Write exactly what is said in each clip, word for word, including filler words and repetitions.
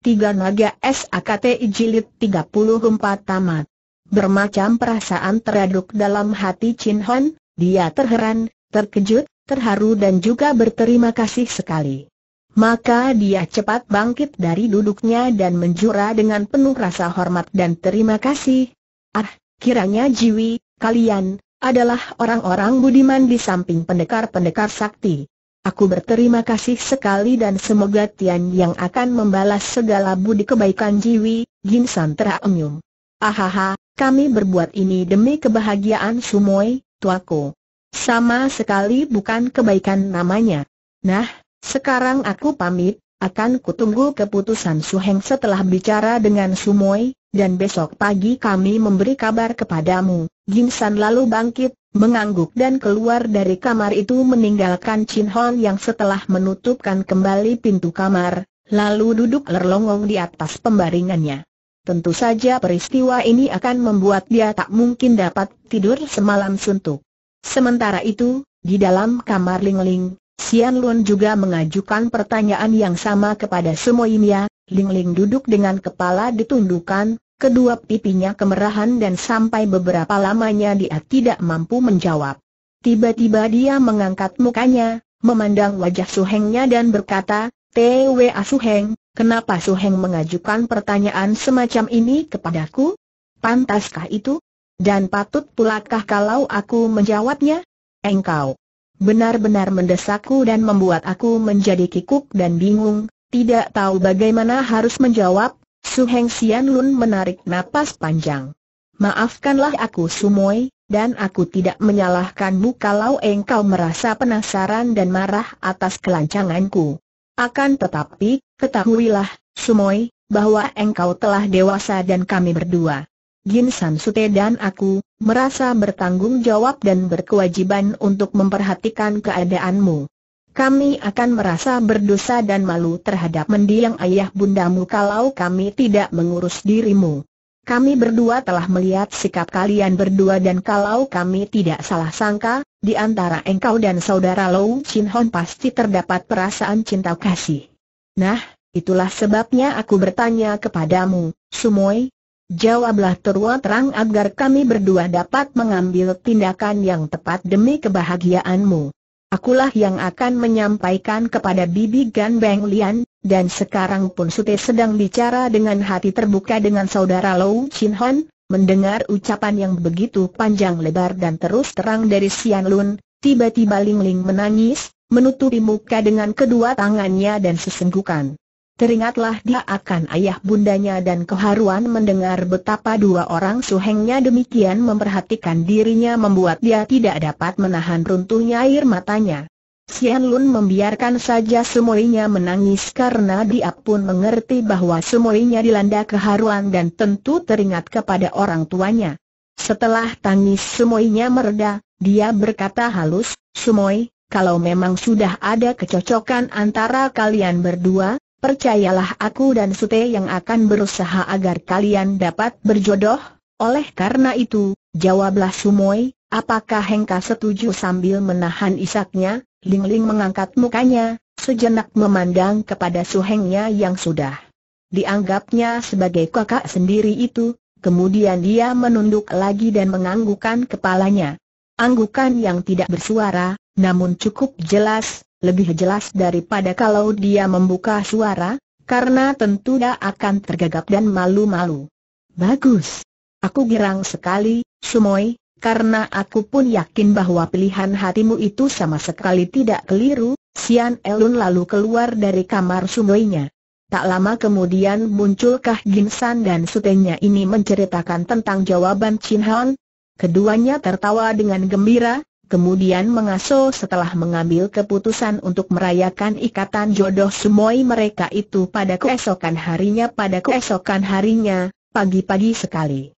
Tiga Naga S A K T I Jilid tiga puluh empat tamat. Bermacam perasaan teraduk dalam hati Chin Hon, dia terheran, terkejut, terharu dan juga berterima kasih sekali. Maka dia cepat bangkit dari duduknya dan menjura dengan penuh rasa hormat dan terima kasih. Ah, kiranya Jiwi, kalian adalah orang-orang budiman di samping pendekar-pendekar sakti. Aku berterima kasih sekali dan semoga Tian yang akan membalas segala budi kebaikan Jiwi. Jin San tersenyum. Ahaha, kami berbuat ini demi kebahagiaan Sumoi, tuaku. Sama sekali bukan kebaikan namanya. Nah, sekarang aku pamit, akan kutunggu keputusan Su Heng setelah bicara dengan Sumoi, dan besok pagi kami memberi kabar kepadamu. Jin San lalu bangkit, mengangguk dan keluar dari kamar itu meninggalkan Chin Hon yang setelah menutupkan kembali pintu kamar, lalu duduk lerlongong di atas pembaringannya. Tentu saja peristiwa ini akan membuat dia tak mungkin dapat tidur semalam suntuk. Sementara itu, di dalam kamar Lingling, Sian Lun juga mengajukan pertanyaan yang sama kepada semuanya. Lingling duduk dengan kepala ditundukkan, kedua pipinya kemerahan dan sampai beberapa lamanya dia tidak mampu menjawab. Tiba-tiba dia mengangkat mukanya, memandang wajah Su Hengnya dan berkata, "T W A Su Heng, kenapa Su Heng mengajukan pertanyaan semacam ini kepadaku? Pantaskah itu? Dan patut pulakah kalau aku menjawabnya? Engkau benar-benar mendesakku dan membuat aku menjadi kikuk dan bingung, tidak tahu bagaimana harus menjawab." Su Heng Sian Lun menarik napas panjang. "Maafkanlah aku Sumoi, dan aku tidak menyalahkanmu kalau engkau merasa penasaran dan marah atas kelancanganku. Akan tetapi, ketahuilah, Sumoi, bahwa engkau telah dewasa dan kami berdua, Jin San Sute dan aku, merasa bertanggung jawab dan berkewajiban untuk memperhatikan keadaanmu. Kami akan merasa berdosa dan malu terhadap mendiang ayah bundamu kalau kami tidak mengurus dirimu. Kami berdua telah melihat sikap kalian berdua dan kalau kami tidak salah sangka, di antara engkau dan saudara Lou Chin Hon pasti terdapat perasaan cinta kasih. Nah, itulah sebabnya aku bertanya kepadamu, Sumoi. Jawablah terus terang agar kami berdua dapat mengambil tindakan yang tepat demi kebahagiaanmu. Akulah yang akan menyampaikan kepada Bibi Gan Beng Lian, dan sekarang pun Sute sedang bicara dengan hati terbuka dengan saudara Lou Chin Hon." Mendengar ucapan yang begitu panjang lebar dan terus terang dari Sian Lun, tiba-tiba Lingling menangis, menutupi muka dengan kedua tangannya dan sesenggukan. Teringatlah dia akan ayah bundanya dan keharuan mendengar betapa dua orang Su Hengnya demikian memperhatikan dirinya membuat dia tidak dapat menahan runtuhnya air matanya. Sian Lun membiarkan saja semuanya menangis karena dia pun mengerti bahwa semuanya dilanda keharuan dan tentu teringat kepada orang tuanya. Setelah tangis semuanya mereda, dia berkata halus, "Sumoi, kalau memang sudah ada kecocokan antara kalian berdua, percayalah aku dan Sute yang akan berusaha agar kalian dapat berjodoh. Oleh karena itu, jawablah Sumoi, apakah engkau setuju?" Sambil menahan isaknya, Lingling mengangkat mukanya, sejenak memandang kepada Su Hengnya yang sudah dianggapnya sebagai kakak sendiri itu, kemudian dia menunduk lagi dan menganggukkan kepalanya. Anggukan yang tidak bersuara, namun cukup jelas. Lebih jelas daripada kalau dia membuka suara, karena tentu dia akan tergagap dan malu-malu. "Bagus. Aku girang sekali, Sumoi, karena aku pun yakin bahwa pilihan hatimu itu sama sekali tidak keliru." Sian Lun lalu keluar dari kamar Sumoinya. Tak lama kemudian munculkah Jin San dan Sutenya ini menceritakan tentang jawaban Chin Hon. Keduanya tertawa dengan gembira, kemudian mengaso setelah mengambil keputusan untuk merayakan ikatan jodoh Sumoi mereka itu pada keesokan harinya. Pada keesokan harinya, pagi-pagi sekali,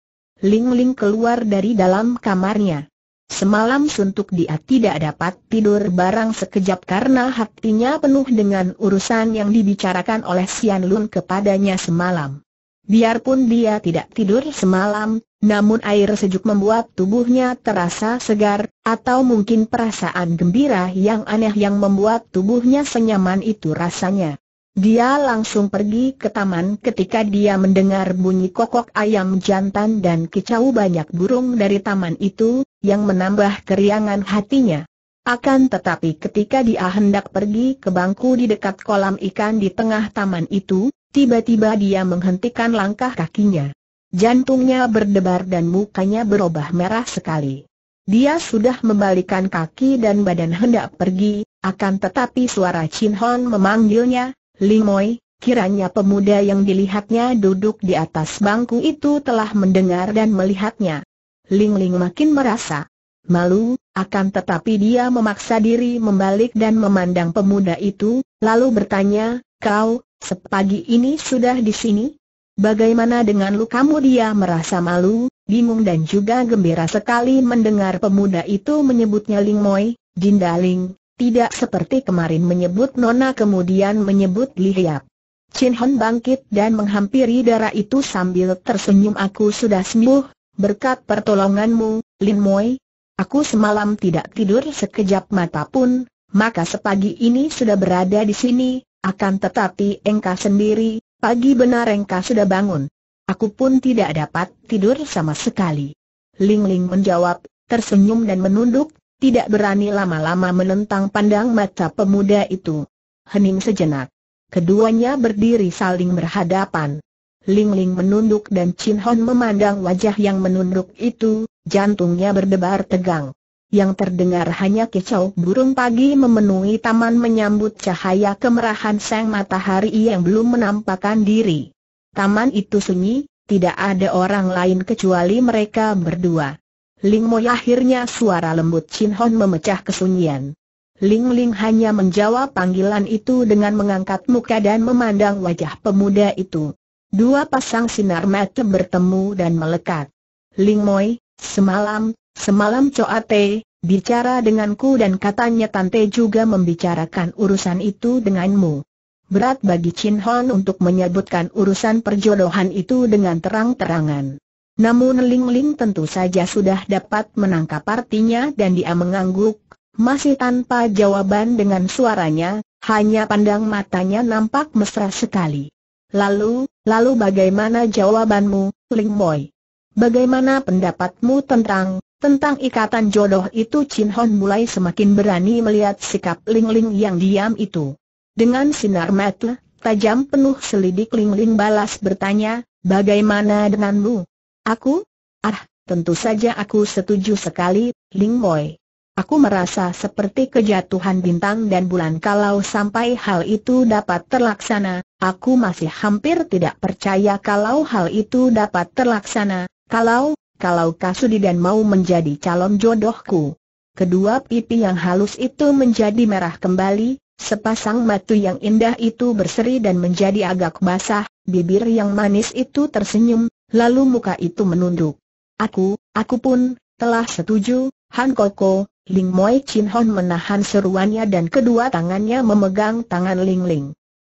Lingling keluar dari dalam kamarnya. Semalam suntuk dia tidak dapat tidur barang sekejap karena hatinya penuh dengan urusan yang dibicarakan oleh Sian Lun kepadanya semalam. Biarpun dia tidak tidur semalam, namun air sejuk membuat tubuhnya terasa segar, atau mungkin perasaan gembira yang aneh yang membuat tubuhnya senyaman itu rasanya. Dia langsung pergi ke taman ketika dia mendengar bunyi kokok ayam jantan dan kicau banyak burung dari taman itu, yang menambah keriangan hatinya. Akan tetapi ketika dia hendak pergi ke bangku di dekat kolam ikan di tengah taman itu, tiba-tiba dia menghentikan langkah kakinya. Jantungnya berdebar dan mukanya berubah merah sekali. Dia sudah membalikkan kaki dan badan hendak pergi, akan tetapi suara Chin Hon memanggilnya. Limoy, kiranya pemuda yang dilihatnya duduk di atas bangku itu telah mendengar dan melihatnya. Ling Ling makin merasa malu, akan tetapi dia memaksa diri membalik dan memandang pemuda itu, lalu bertanya, kau, sepagi ini sudah di sini? Bagaimana dengan lukamu? Dia merasa malu, bingung dan juga gembira sekali mendengar pemuda itu menyebutnya Limoy, Dinda Ling. Tidak seperti kemarin menyebut Nona kemudian menyebut Li Hiap. Chin Hon bangkit dan menghampiri darah itu sambil tersenyum. Aku sudah sembuh, berkat pertolonganmu, Lin Moi. Aku semalam tidak tidur sekejap mata pun, maka sepagi ini sudah berada di sini, akan tetapi engkau sendiri, pagi benar engkau sudah bangun. Aku pun tidak dapat tidur sama sekali. Ling Ling menjawab, tersenyum dan menunduk. Tidak berani lama-lama menentang pandang mata pemuda itu. Hening sejenak. Keduanya berdiri saling berhadapan. Ling Ling menunduk dan Chin Hon memandang wajah yang menunduk itu, jantungnya berdebar tegang. Yang terdengar hanya kicau burung pagi memenuhi taman menyambut cahaya kemerahan sang matahari yang belum menampakkan diri. Taman itu sunyi, tidak ada orang lain kecuali mereka berdua. Ling Moi, akhirnya suara lembut Chin Hon memecah kesunyian. Ling Ling hanya menjawab panggilan itu dengan mengangkat muka dan memandang wajah pemuda itu. Dua pasang sinar mata bertemu dan melekat. Ling Moi, semalam, semalam Coate bicara denganku dan katanya Tante juga membicarakan urusan itu denganmu. Berat bagi Chin Hon untuk menyebutkan urusan perjodohan itu dengan terang-terangan. Namun Ling Ling tentu saja sudah dapat menangkap artinya dan dia mengangguk, masih tanpa jawaban dengan suaranya, hanya pandang matanya nampak mesra sekali. Lalu, lalu bagaimana jawabanmu, Ling Moi? Bagaimana pendapatmu tentang, tentang ikatan jodoh itu? Chin Hon mulai semakin berani melihat sikap Ling Ling yang diam itu. Dengan sinar mata tajam penuh selidik, Ling Ling balas bertanya, bagaimana denganmu? Aku? Ah, tentu saja aku setuju sekali, Ling Moi. Aku merasa seperti kejatuhan bintang dan bulan kalau sampai hal itu dapat terlaksana. Aku masih hampir tidak percaya kalau hal itu dapat terlaksana. Kalau, kalau Kasudi dan mau menjadi calon jodohku. Kedua pipi yang halus itu menjadi merah kembali, sepasang mata yang indah itu berseri dan menjadi agak basah, bibir yang manis itu tersenyum. Lalu muka itu menunduk. Aku, aku pun, telah setuju, Han Koko, Ling Moi. Chin Hon menahan seruannya dan kedua tangannya memegang tangan Ling Ling.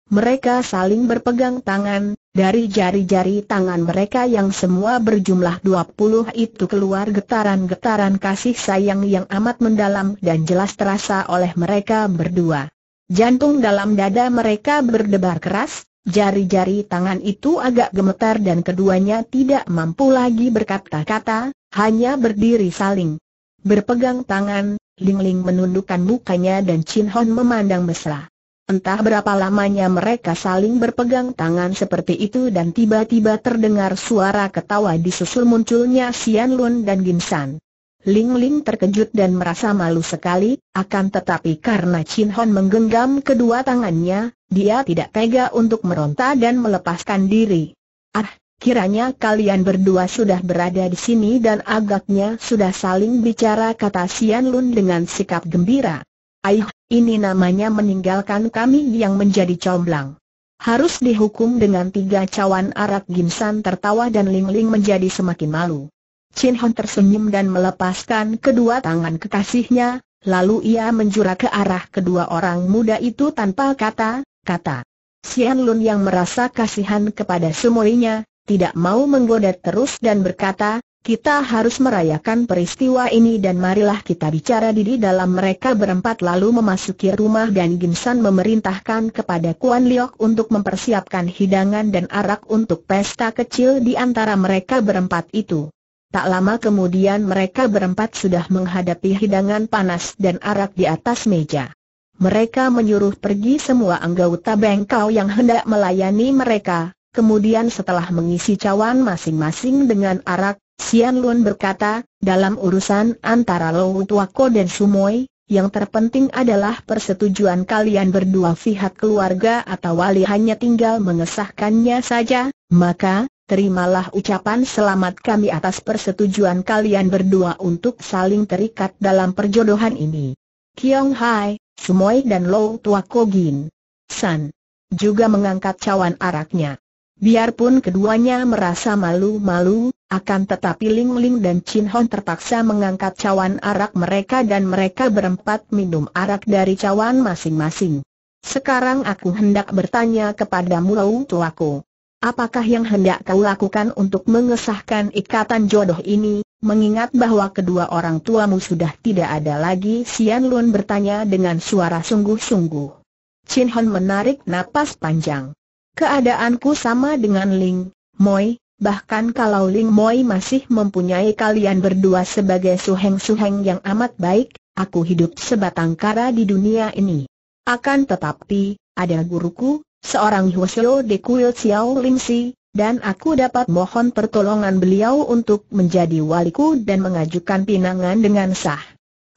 Mereka saling berpegang tangan, dari jari-jari tangan mereka yang semua berjumlah dua puluh itu keluar getaran-getaran kasih sayang yang amat mendalam dan jelas terasa oleh mereka berdua. Jantung dalam dada mereka berdebar keras. Jari-jari tangan itu agak gemetar dan keduanya tidak mampu lagi berkata-kata, hanya berdiri saling berpegang tangan. Ling Ling menundukkan mukanya dan Chin Hon memandang mesra. Entah berapa lamanya mereka saling berpegang tangan seperti itu dan tiba-tiba terdengar suara ketawa disusul munculnya Sian Lun dan Gin San. Ling Ling terkejut dan merasa malu sekali, akan tetapi karena Chin Hon menggenggam kedua tangannya, dia tidak tega untuk meronta dan melepaskan diri. Ah, kiranya kalian berdua sudah berada di sini dan agaknya sudah saling bicara, kata Sian Lun dengan sikap gembira. Aih, ini namanya meninggalkan kami yang menjadi comblang. Harus dihukum dengan tiga cawan arak. Gin San tertawa dan Ling Ling menjadi semakin malu. Chin Hon tersenyum dan melepaskan kedua tangan kekasihnya, lalu ia menjura ke arah kedua orang muda itu tanpa kata-kata. Sian Lun yang merasa kasihan kepada semuanya, tidak mau menggoda terus dan berkata, Kita harus merayakan peristiwa ini dan marilah kita bicara di dalam. Mereka berempat lalu memasuki rumah dan Gimsan memerintahkan kepada Kuan Liok untuk mempersiapkan hidangan dan arak untuk pesta kecil di antara mereka berempat itu. Tak lama kemudian mereka berempat sudah menghadapi hidangan panas dan arak di atas meja. Mereka menyuruh pergi semua anggota bengkau yang hendak melayani mereka, kemudian setelah mengisi cawan masing-masing dengan arak, Sian Lun berkata, dalam urusan antara Lo Tuako dan Sumoi, yang terpenting adalah persetujuan kalian berdua. Pihak keluarga atau wali hanya tinggal mengesahkannya saja, maka terimalah ucapan selamat kami atas persetujuan kalian berdua untuk saling terikat dalam perjodohan ini. Kiong Hai, Sumoi dan Lo Tuako Gin San juga mengangkat cawan araknya. Biarpun keduanya merasa malu-malu, akan tetapi Ling Ling dan Chin Hon terpaksa mengangkat cawan arak mereka dan mereka berempat minum arak dari cawan masing-masing. Sekarang aku hendak bertanya kepadamu Lo Tuako, apakah yang hendak kau lakukan untuk mengesahkan ikatan jodoh ini, mengingat bahwa kedua orang tuamu sudah tidak ada lagi? Sian Lun bertanya dengan suara sungguh-sungguh. Chin Hon menarik napas panjang. Keadaanku sama dengan Ling Moi, bahkan kalau Ling Moi masih mempunyai kalian berdua sebagai suheng-suheng yang amat baik, aku hidup sebatang kara di dunia ini. Akan tetapi, ada guruku, seorang Hwasyo de Kuil Xiao Lim Si, dan aku dapat mohon pertolongan beliau untuk menjadi waliku dan mengajukan pinangan dengan sah.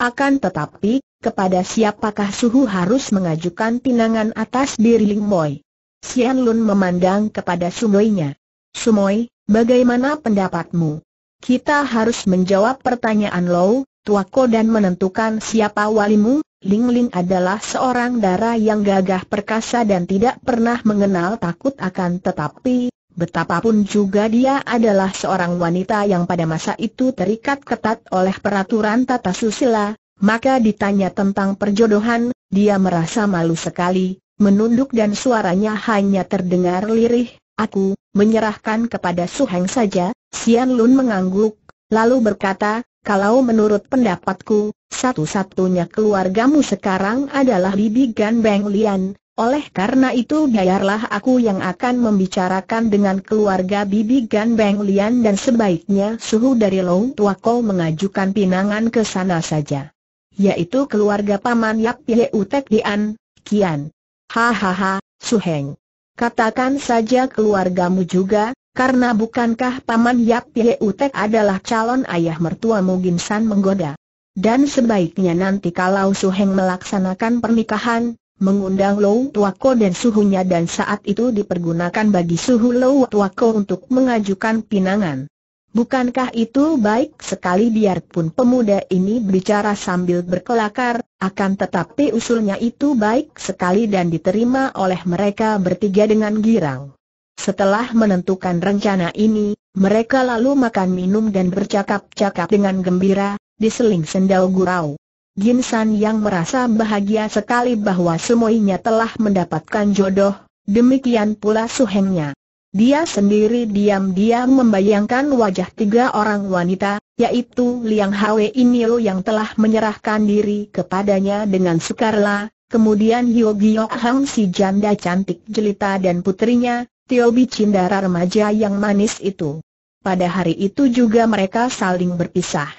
Akan tetapi, kepada siapakah suhu harus mengajukan pinangan atas diri Ling Moi? Sian Lun memandang kepada Sumoinya. Sumoi, bagaimana pendapatmu? Kita harus menjawab pertanyaan Lo Tuako dan menentukan siapa walimu. Ling Ling adalah seorang dara yang gagah perkasa dan tidak pernah mengenal takut, akan tetapi betapapun juga dia adalah seorang wanita yang pada masa itu terikat ketat oleh peraturan tata susila, maka ditanya tentang perjodohan, dia merasa malu sekali, menunduk dan suaranya hanya terdengar lirih. Aku menyerahkan kepada Suheng saja. Sian Lun mengangguk, lalu berkata, kalau menurut pendapatku, satu-satunya keluargamu sekarang adalah Bibi Gan Beng Lian. Oleh karena itu biarlah aku yang akan membicarakan dengan keluarga Bibi Gan Beng Lian dan sebaiknya suhu dari Lo Tuako mengajukan pinangan ke sana saja, yaitu keluarga Paman Yap Yeutek Dian Kian. Hahaha, Suheng, katakan saja keluargamu juga, karena bukankah Paman Yap Yeutek adalah calon ayah mertua Gimsan menggoda? Dan sebaiknya nanti kalau Suheng melaksanakan pernikahan, mengundang Lo Tuako dan suhunya dan saat itu dipergunakan bagi suhu Lo Tuako untuk mengajukan pinangan. Bukankah itu baik sekali? Biarpun pemuda ini berbicara sambil berkelakar, akan tetapi usulnya itu baik sekali dan diterima oleh mereka bertiga dengan girang. Setelah menentukan rencana ini, mereka lalu makan minum dan bercakap-cakap dengan gembira, diseling sendau gurau. Gimsan yang merasa bahagia sekali bahwa semuanya telah mendapatkan jodoh, demikian pula Suhengnya. Dia sendiri diam-diam membayangkan wajah tiga orang wanita, yaitu Liang Hwe Inyo yang telah menyerahkan diri kepadanya dengan sukarela, kemudian Hyo Gyo Hang si janda cantik jelita dan putrinya, Tio Bi Cindara remaja yang manis itu. Pada hari itu juga mereka saling berpisah.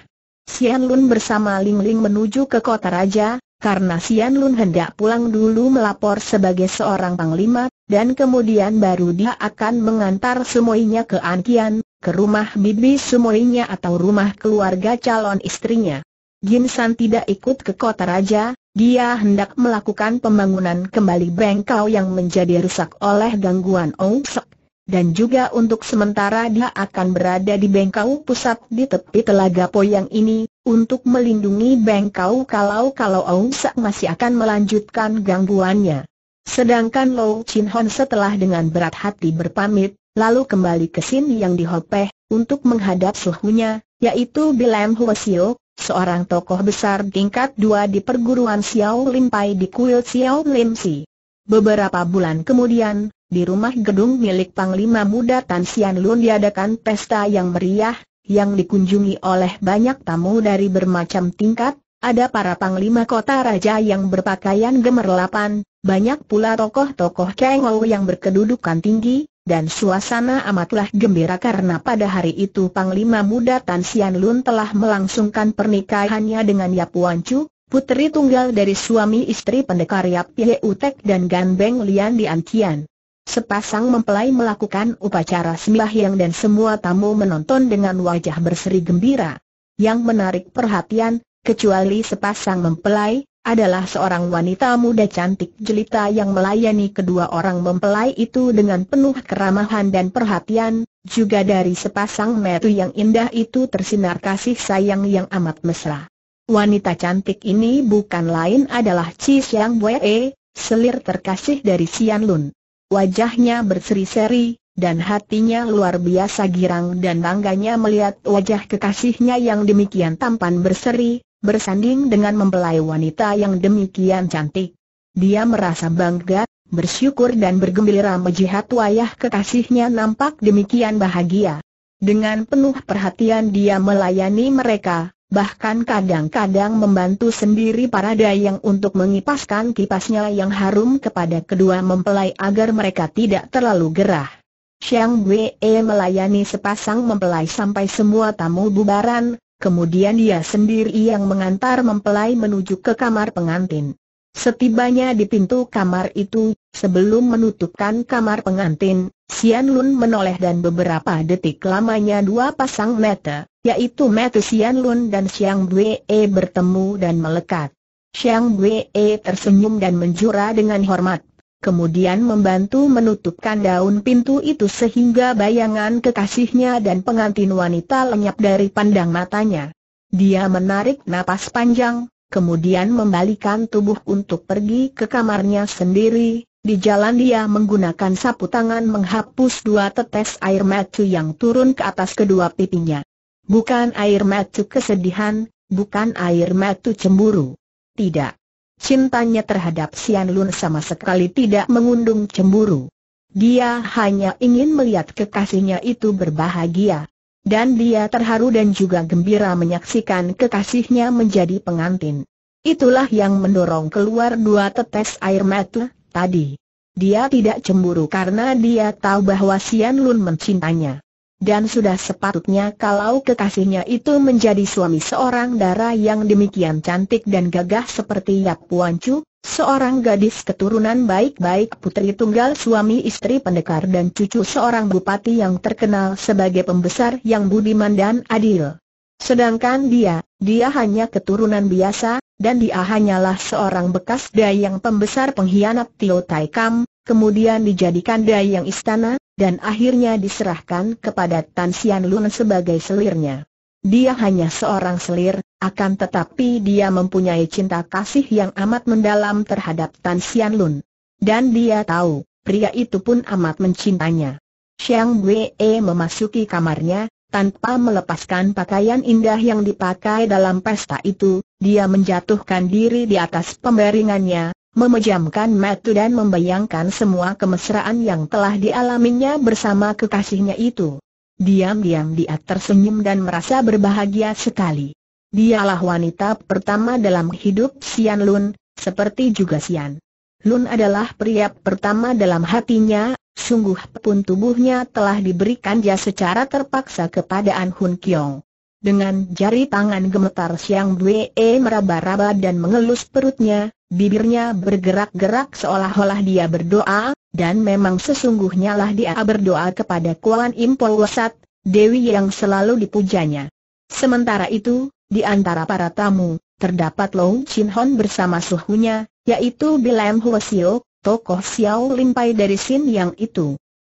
Sian Lun bersama Ling Ling menuju ke kota raja, karena Sian Lun hendak pulang dulu melapor sebagai seorang panglima, dan kemudian baru dia akan mengantar semuanya ke An Kian, ke rumah bibi semuanya atau rumah keluarga calon istrinya. Gimsan tidak ikut ke kota raja, dia hendak melakukan pembangunan kembali bengkau yang menjadi rusak oleh gangguan Ousek, dan juga untuk sementara dia akan berada di bengkau pusat di tepi Telaga Poyang ini, untuk melindungi bengkau kalau-kalau Ousek masih akan melanjutkan gangguannya. Sedangkan Lo Chin Hon setelah dengan berat hati berpamit, lalu kembali ke Sin Yang di Hopeh, untuk menghadap suhunya, yaitu Bilem Hwasyo, seorang tokoh besar tingkat dua di perguruan Xiao Lim Pai di Kuil Xiao Lim Si. Beberapa bulan kemudian, di rumah gedung milik Panglima Muda Tan Sian Lun diadakan pesta yang meriah, yang dikunjungi oleh banyak tamu dari bermacam tingkat, ada para panglima kota raja yang berpakaian gemerlapan, banyak pula tokoh-tokoh Kengou yang berkedudukan tinggi, dan suasana amatlah gembira karena pada hari itu Panglima Muda Tan Sian Lun telah melangsungkan pernikahannya dengan Yap Wan Chu, puteri tunggal dari suami istri pendekar Yap Yu Tek dan Gan Beng Lian di Antian. Sepasang mempelai melakukan upacara sembahyang dan semua tamu menonton dengan wajah berseri gembira. Yang menarik perhatian, kecuali sepasang mempelai, adalah seorang wanita muda cantik jelita yang melayani kedua orang mempelai itu dengan penuh keramahan dan perhatian. Juga dari sepasang mata yang indah itu tersinar kasih sayang yang amat mesra. Wanita cantik ini bukan lain adalah Chi Xiang Wei, selir terkasih dari Sian Lun. Wajahnya berseri-seri, dan hatinya luar biasa girang dan bangganya melihat wajah kekasihnya yang demikian tampan berseri, bersanding dengan mempelai wanita yang demikian cantik. Dia merasa bangga, bersyukur dan bergembira melihat wajah kekasihnya nampak demikian bahagia. Dengan penuh perhatian dia melayani mereka, bahkan kadang-kadang membantu sendiri para dayang untuk mengipaskan kipasnya yang harum kepada kedua mempelai agar mereka tidak terlalu gerah. Xiang Wei melayani sepasang mempelai sampai semua tamu bubaran, kemudian dia sendiri yang mengantar mempelai menuju ke kamar pengantin. Setibanya di pintu kamar itu, sebelum menutupkan kamar pengantin, Sian Lun menoleh dan beberapa detik lamanya dua pasang mata, yaitu mata Sian Lun dan Xiang Wei, bertemu dan melekat. Xiang Wei tersenyum dan menjura dengan hormat, kemudian membantu menutupkan daun pintu itu sehingga bayangan kekasihnya dan pengantin wanita lenyap dari pandang matanya. Dia menarik napas panjang, kemudian membalikan tubuh untuk pergi ke kamarnya sendiri. Di jalan dia menggunakan sapu tangan menghapus dua tetes air mata yang turun ke atas kedua pipinya. Bukan air mata kesedihan, bukan air mata cemburu. Tidak. Cintanya terhadap Sian Lun sama sekali tidak mengundung cemburu. Dia hanya ingin melihat kekasihnya itu berbahagia. Dan dia terharu dan juga gembira menyaksikan kekasihnya menjadi pengantin. Itulah yang mendorong keluar dua tetes air mata tadi. Dia tidak cemburu karena dia tahu bahwa Sian Lun mencintainya. Dan sudah sepatutnya kalau kekasihnya itu menjadi suami seorang dara yang demikian cantik dan gagah seperti Yap Wan Chu, seorang gadis keturunan baik-baik putri tunggal suami istri pendekar dan cucu seorang bupati yang terkenal sebagai pembesar yang budiman dan adil. Sedangkan dia, dia hanya keturunan biasa, dan dia hanyalah seorang bekas dayang pembesar pengkhianat Tio Tai Kam, kemudian dijadikan dayang istana, dan akhirnya diserahkan kepada Tan Sian Lun sebagai selirnya. Dia hanya seorang selir, akan tetapi dia mempunyai cinta kasih yang amat mendalam terhadap Tan Sian Lun. Dan dia tahu, pria itu pun amat mencintainya. Xiang Wei memasuki kamarnya, tanpa melepaskan pakaian indah yang dipakai dalam pesta itu, dia menjatuhkan diri di atas pembaringannya, memejamkan mata dan membayangkan semua kemesraan yang telah dialaminya bersama kekasihnya itu. Diam-diam dia tersenyum dan merasa berbahagia sekali. Dialah wanita pertama dalam hidup Sian Lun, seperti juga Sian Lun adalah pria pertama dalam hatinya. Sungguh pun tubuhnya telah diberikan jasa secara terpaksa kepada An Hun Kiong. Dengan jari tangan gemetar Xiang Wei meraba-raba dan mengelus perutnya, bibirnya bergerak-gerak seolah-olah dia berdoa, dan memang sesungguhnya lah dia berdoa kepada Kuan Im Po Wasat, Dewi yang selalu dipujanya. Sementara itu, di antara para tamu, terdapat Lou Chin Hon bersama suhunya, yaitu Bilam Hua Xiao, tokoh Xiao Limpai dari Sin Yang itu.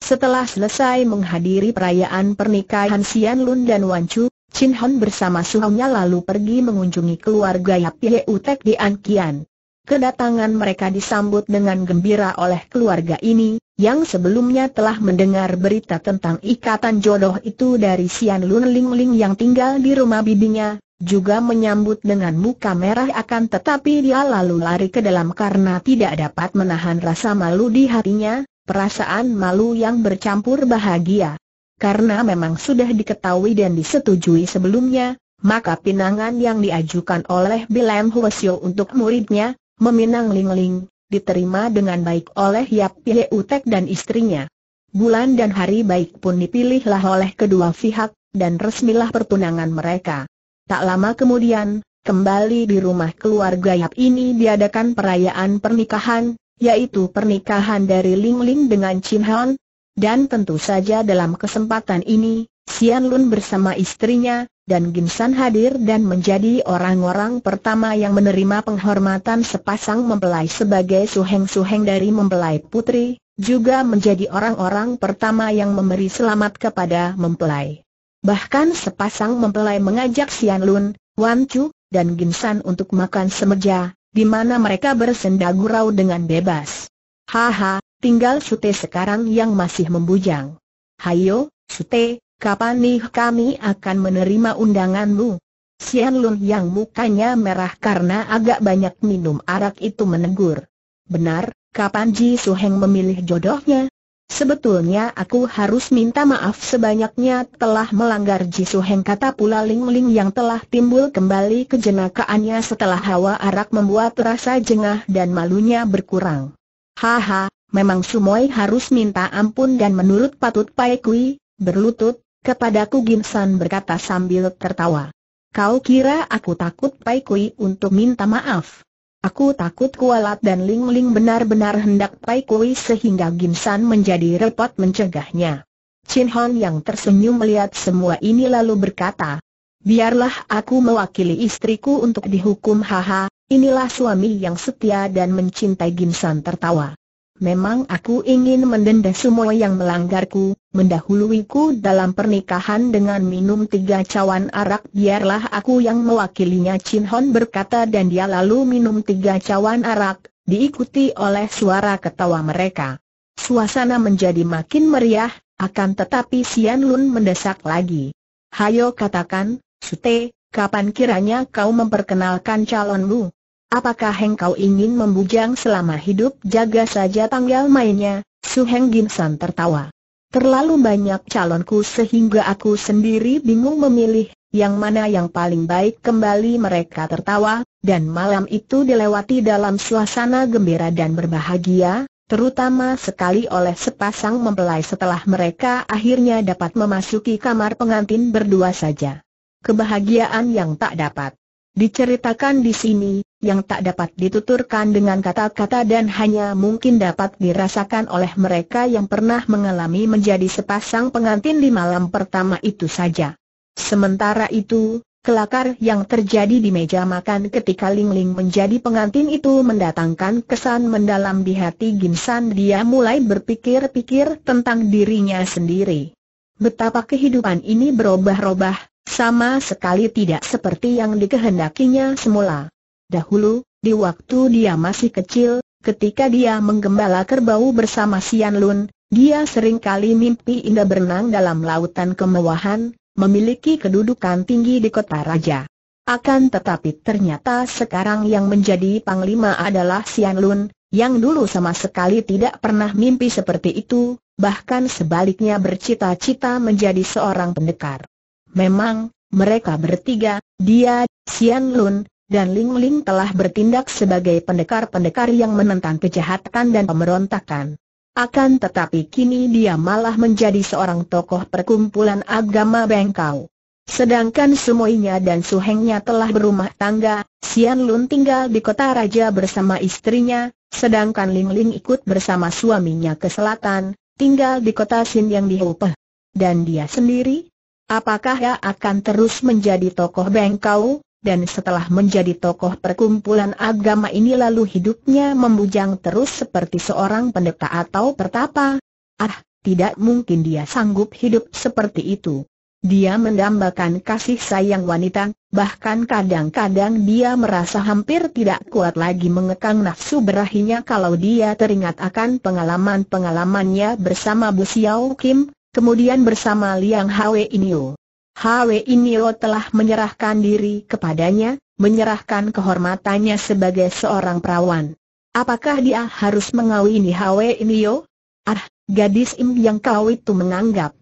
Setelah selesai menghadiri perayaan pernikahan Sian Lun dan Wan Chu, Chin Hon bersama suaminya lalu pergi mengunjungi keluarga Yap Yu Tek di An Kian. Kedatangan mereka disambut dengan gembira oleh keluarga ini, yang sebelumnya telah mendengar berita tentang ikatan jodoh itu dari Sian Lun Ling Ling yang tinggal di rumah bibinya, juga menyambut dengan muka merah akan tetapi dia lalu lari ke dalam karena tidak dapat menahan rasa malu di hatinya, perasaan malu yang bercampur bahagia. karena memang sudah diketahui dan disetujui sebelumnya, maka pinangan yang diajukan oleh Bilem Hwasyo untuk muridnya, meminang Lingling, diterima dengan baik oleh Yap Pile Utek dan istrinya. Bulan dan hari baik pun dipilihlah oleh kedua pihak, dan resmilah pertunangan mereka. Tak lama kemudian, kembali di rumah keluarga Yap ini diadakan perayaan pernikahan, yaitu pernikahan dari Lingling dengan Chin Han. Dan tentu saja dalam kesempatan ini, Sian Lun bersama istrinya, dan Gim San hadir dan menjadi orang-orang pertama yang menerima penghormatan sepasang mempelai sebagai suheng-suheng dari mempelai putri, juga menjadi orang-orang pertama yang memberi selamat kepada mempelai. Bahkan sepasang mempelai mengajak Sian Lun, Wan Chu, dan Gim San untuk makan semeja, di mana mereka bersenda gurau dengan bebas. Haha, tinggal Sute sekarang yang masih membujang. Hayo, Sute, kapan nih kami akan menerima undanganmu? Sian Lun yang mukanya merah karena agak banyak minum arak itu menegur. Benar, kapan Ji Suheng memilih jodohnya? Sebetulnya aku harus minta maaf sebanyaknya telah melanggar Ji Suheng, kata pula Lingling yang telah timbul kembali kejenakaannya setelah hawa arak membuat rasa jengah dan malunya berkurang. Haha, memang Sumoi harus minta ampun dan menurut patut Pai Kui, berlutut kepadaku, Gim San berkata sambil tertawa. Kau kira aku takut Pai Kui untuk minta maaf? Aku takut kualat dan Lingling benar-benar hendak Pai Kui sehingga Gim San menjadi repot mencegahnya. Chin Han yang tersenyum melihat semua ini lalu berkata, biarlah aku mewakili istriku untuk dihukum. Haha, inilah suami yang setia dan mencintai. Gim San tertawa. Memang aku ingin mendenda semua yang melanggarku, mendahuluiku dalam pernikahan dengan minum tiga cawan arak. Biarlah aku yang mewakilinya, Chin Han berkata, dan dia lalu minum tiga cawan arak, diikuti oleh suara ketawa mereka. Suasana menjadi makin meriah, akan tetapi Sian Lun mendesak lagi. Hayo katakan, Sute, kapan kiranya kau memperkenalkan calonmu? Apakah Heng kau ingin membujang selama hidup? Jaga saja tanggal mainnya, Suheng. Gim San tertawa. Terlalu banyak calonku sehingga aku sendiri bingung memilih yang mana yang paling baik. Kembali mereka tertawa, dan malam itu dilewati dalam suasana gembira dan berbahagia, terutama sekali oleh sepasang mempelai setelah mereka akhirnya dapat memasuki kamar pengantin berdua saja. Kebahagiaan yang tak dapat diceritakan di sini, yang tak dapat dituturkan dengan kata-kata dan hanya mungkin dapat dirasakan oleh mereka yang pernah mengalami menjadi sepasang pengantin di malam pertama itu saja. Sementara itu, kelakar yang terjadi di meja makan ketika Lingling menjadi pengantin itu mendatangkan kesan mendalam di hati Gim San. Dia mulai berpikir-pikir tentang dirinya sendiri. Betapa kehidupan ini berubah-ubah, sama sekali tidak seperti yang dikehendakinya semula. Dahulu, di waktu dia masih kecil, ketika dia menggembala kerbau bersama Sian Lun, dia seringkali mimpi indah berenang dalam lautan kemewahan, memiliki kedudukan tinggi di kota raja. Akan tetapi ternyata sekarang yang menjadi panglima adalah Sian Lun, yang dulu sama sekali tidak pernah mimpi seperti itu, bahkan sebaliknya bercita-cita menjadi seorang pendekar. Memang, mereka bertiga, dia, Sian Lun, dan Lingling telah bertindak sebagai pendekar-pendekar yang menentang kejahatan dan pemberontakan. Akan tetapi kini dia malah menjadi seorang tokoh perkumpulan agama Bengkau. Sedangkan Sumoinya dan Suhengnya telah berumah tangga, Sian Lun tinggal di kota raja bersama istrinya, sedangkan Lingling ikut bersama suaminya ke selatan, tinggal di kota Sin yang di Hupeh. Dan dia sendiri? Apakah ia akan terus menjadi tokoh Bengkau, dan setelah menjadi tokoh perkumpulan agama ini lalu hidupnya membujang terus seperti seorang pendeta atau pertapa? Ah, tidak mungkin dia sanggup hidup seperti itu. Dia mendambakan kasih sayang wanita, bahkan kadang-kadang dia merasa hampir tidak kuat lagi mengekang nafsu berahinya kalau dia teringat akan pengalaman-pengalamannya bersama Bu Xiao Kim, kemudian bersama Liang Hwe Inyo. Hwe Inyo telah menyerahkan diri kepadanya, menyerahkan kehormatannya sebagai seorang perawan. Apakah dia harus mengawini Hwe Inyo? Ah, gadis im yang kau itu menganggap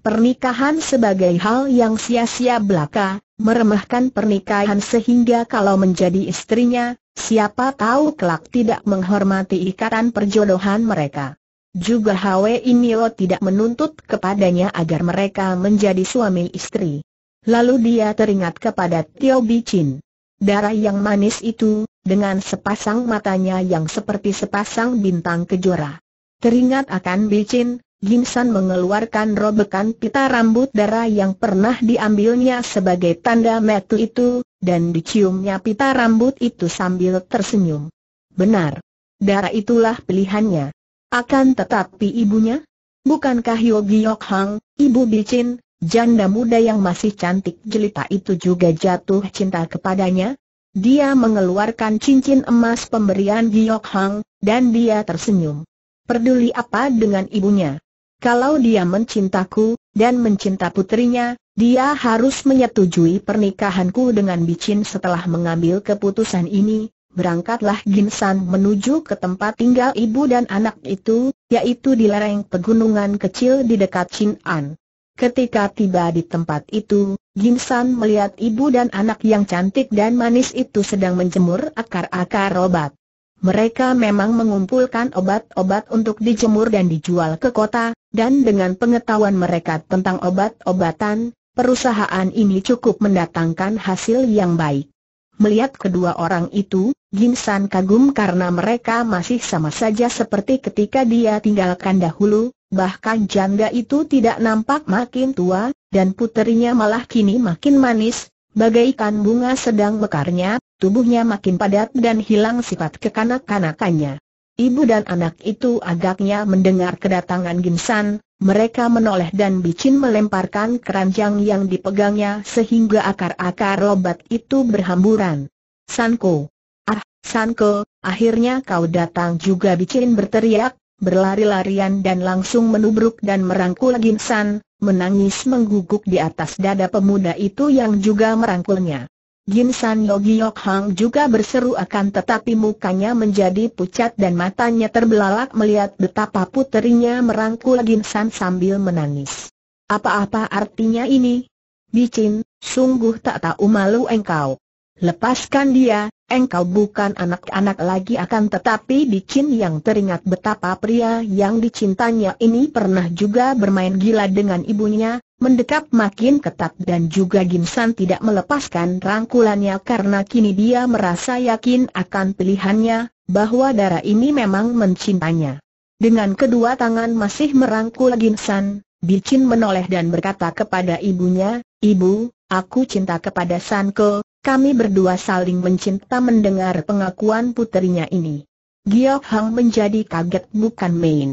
Pernikahan sebagai hal yang sia-sia belaka, meremehkan pernikahan sehingga kalau menjadi istrinya, siapa tahu kelak tidak menghormati ikatan perjodohan mereka. Juga Hwi Nio tidak menuntut kepadanya agar mereka menjadi suami istri. Lalu dia teringat kepada Tio Bicin. Darah yang manis itu, dengan sepasang matanya yang seperti sepasang bintang kejora. Teringat akan Bicin, Ginsan mengeluarkan robekan pita rambut darah yang pernah diambilnya sebagai tanda metu itu, dan diciumnya pita rambut itu sambil tersenyum. Benar, darah itulah pilihannya. Akan tetapi ibunya? Bukankah Yogi Yok Hang, ibu Bicin, janda muda yang masih cantik jelita itu juga jatuh cinta kepadanya? Dia mengeluarkan cincin emas pemberian Giok Hang, dan dia tersenyum. Peduli apa dengan ibunya? Kalau dia mencintaku, dan mencinta putrinya, dia harus menyetujui pernikahanku dengan Bicin. Setelah mengambil keputusan ini, berangkatlah Ginsan menuju ke tempat tinggal ibu dan anak itu, yaitu di lereng pegunungan kecil di dekat Chin An. Ketika tiba di tempat itu, Ginsan melihat ibu dan anak yang cantik dan manis itu sedang menjemur akar-akar obat. Mereka memang mengumpulkan obat-obat untuk dijemur dan dijual ke kota, dan dengan pengetahuan mereka tentang obat-obatan, perusahaan ini cukup mendatangkan hasil yang baik. Melihat kedua orang itu, Ginsan kagum karena mereka masih sama saja seperti ketika dia tinggalkan dahulu, bahkan janda itu tidak nampak makin tua, dan puterinya malah kini makin manis, bagaikan bunga sedang mekarnya. Tubuhnya makin padat dan hilang sifat kekanak-kanakannya. Ibu dan anak itu agaknya mendengar kedatangan Ginsan, mereka menoleh dan Bicin melemparkan keranjang yang dipegangnya sehingga akar-akar obat itu berhamburan. Sanko! Ah, Sanko, akhirnya kau datang juga! Bicin berteriak, berlari-larian dan langsung menubruk dan merangkul Ginsan, menangis mengguguk di atas dada pemuda itu yang juga merangkulnya. Ginsan Yogi Yok Hang juga berseru, akan tetapi mukanya menjadi pucat dan matanya terbelalak melihat betapa puterinya merangkul Ginsan sambil menangis. Apa-apa artinya ini? Bicin, sungguh tak tahu malu engkau. Lepaskan dia, engkau bukan anak-anak lagi. Akan tetapi Bicin yang teringat betapa pria yang dicintanya ini pernah juga bermain gila dengan ibunya, mendekap makin ketat dan juga Ginsan tidak melepaskan rangkulannya karena kini dia merasa yakin akan pilihannya, bahwa darah ini memang mencintainya. Dengan kedua tangan masih merangkul Ginsan, Bicin menoleh dan berkata kepada ibunya, "Ibu, aku cinta kepada Sanko, kami berdua saling mencinta." Mendengar pengakuan puterinya ini, Giok Hang menjadi kaget bukan main.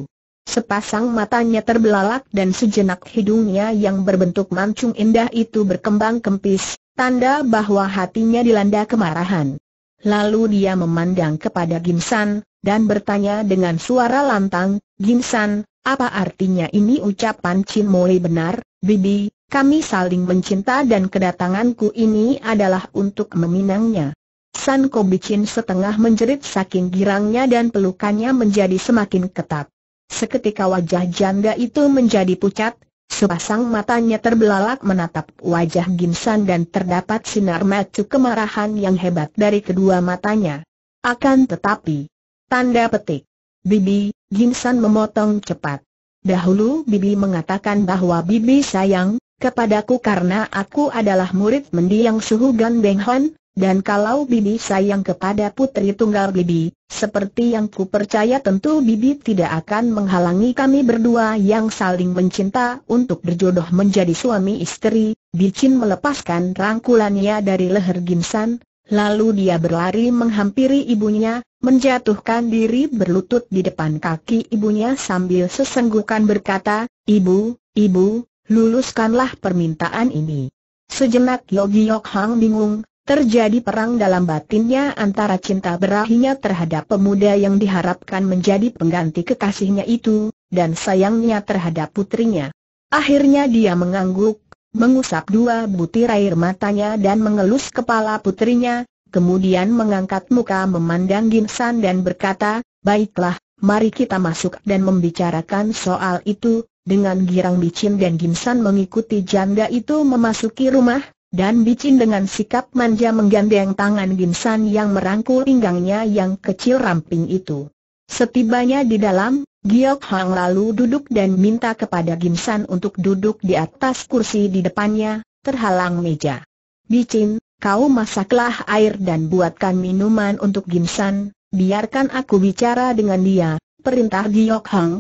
Sepasang matanya terbelalak dan sejenak hidungnya yang berbentuk mancung indah itu berkembang kempis, tanda bahwa hatinya dilanda kemarahan. Lalu dia memandang kepada Ginsan, dan bertanya dengan suara lantang, "Ginsan, apa artinya ini?" Ucapan Chin Moli benar, "Bibi, kami saling mencinta dan kedatanganku ini adalah untuk meminangnya." Sanko! Bicin setengah menjerit saking girangnya dan pelukannya menjadi semakin ketat. Seketika wajah janda itu menjadi pucat, sepasang matanya terbelalak menatap wajah Ginsan dan terdapat sinar mata kemarahan yang hebat dari kedua matanya. Akan tetapi, tanda petik. "Bibi," Ginsan memotong cepat. "Dahulu Bibi mengatakan bahwa Bibi sayang kepadaku karena aku adalah murid mendiang Suhu Gan Beng Hon, dan kalau Bibi sayang kepada putri tunggal Bibi, seperti yang ku percaya tentu Bibi tidak akan menghalangi kami berdua yang saling mencinta untuk berjodoh menjadi suami istri." Bicin melepaskan rangkulannya dari leher Ginsan, lalu dia berlari menghampiri ibunya, menjatuhkan diri berlutut di depan kaki ibunya sambil sesenggukan berkata, "Ibu, ibu, luluskanlah permintaan ini." Sejenak Yogi Yok Hang bingung. Terjadi perang dalam batinnya antara cinta berahinya terhadap pemuda yang diharapkan menjadi pengganti kekasihnya itu, dan sayangnya terhadap putrinya. Akhirnya dia mengangguk, mengusap dua butir air matanya dan mengelus kepala putrinya, kemudian mengangkat muka memandang Ginsan dan berkata, "Baiklah, mari kita masuk dan membicarakan soal itu, Dengan girang Bicin dan Gimsan mengikuti janda itu memasuki rumah, dan Bicin dengan sikap manja menggandeng tangan Gimsan yang merangkul pinggangnya yang kecil ramping itu. Setibanya di dalam, Giok Hang lalu duduk dan minta kepada Gimsan untuk duduk di atas kursi di depannya, terhalang meja. Bicin, kau masaklah air dan buatkan minuman untuk Gimsan, biarkan aku bicara dengan dia, perintah Giok Hang.